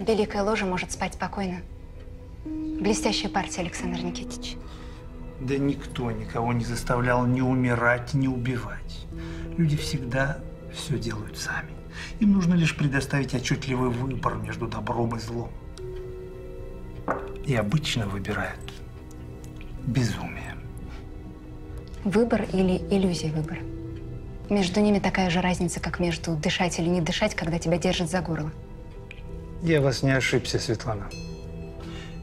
Великая ложа может спать спокойно. Блестящая партия, Александр Никитич. Да никто никого не заставлял ни умирать, ни убивать. Люди всегда все делают сами. Им нужно лишь предоставить отчетливый выбор между добром и злом. И обычно выбирают безумие. Выбор или иллюзия выбора. Между ними такая же разница, как между дышать или не дышать, когда тебя держат за горло. Я вас не ошибся, Светлана.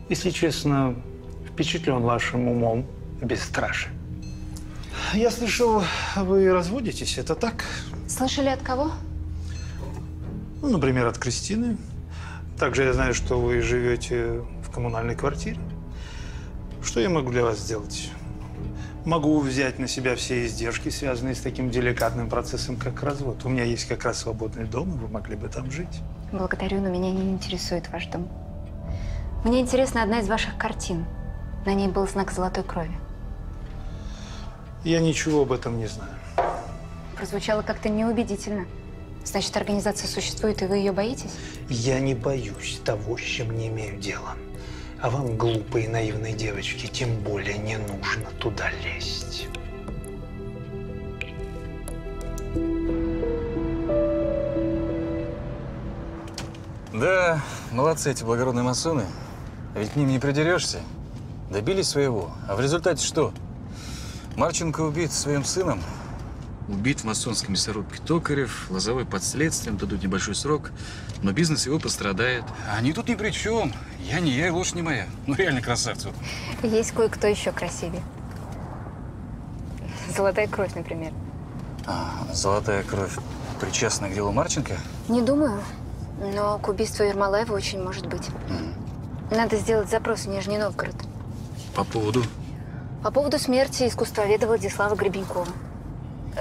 Если честно, впечатлен вашим умом бесстрашием. Я слышал, вы разводитесь, это так? Слышали от кого? Ну, например, от Кристины. Также я знаю, что вы живете в коммунальной квартире. Что я могу для вас сделать? Могу взять на себя все издержки, связанные с таким деликатным процессом, как развод. У меня есть как раз свободный дом, и вы могли бы там жить. Благодарю, но меня не интересует ваш дом. Мне интересна одна из ваших картин. На ней был знак золотой крови. Я ничего об этом не знаю. Прозвучало как-то неубедительно. Значит, организация существует, и вы ее боитесь? Я не боюсь того, с чем не имею дела. А вам, глупые и наивные девочки, тем более не нужно туда лезть. Да, молодцы эти благородные масоны. А ведь к ним не придерешься. Добились своего. А в результате что? Марченко убит своим сыном. Убит в масонской мясорубке Токарев, Лозовой под следствием, дадут небольшой срок, но бизнес его пострадает. Они тут ни при чем. Я не я и ложь не моя. Ну, реально красавцы. Есть кое-кто еще красивее. Золотая кровь, например. А, золотая кровь причастна к делу Марченко? Не думаю, но к убийству Ермолаева очень может быть. Mm. Надо сделать запрос в Нижний Новгород. По поводу? По поводу смерти искусствоведа Владислава Гребенькова.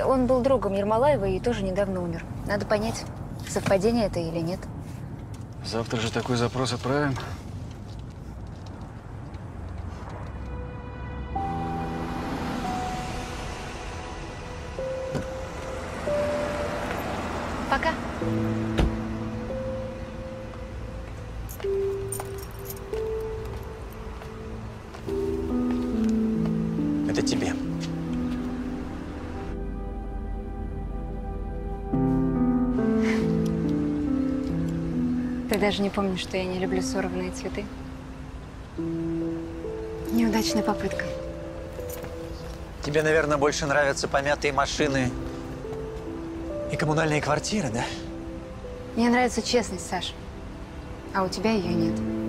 Он был другом Ермолаева и тоже недавно умер. Надо понять, совпадение это или нет. Завтра же такой запрос отправим. Пока. Это тебе. Даже не помню, что я не люблю сорванные цветы. Неудачная попытка. Тебе, наверное, больше нравятся помятые машины и коммунальные квартиры, да? Мне нравится честность, Саша. А у тебя ее нет.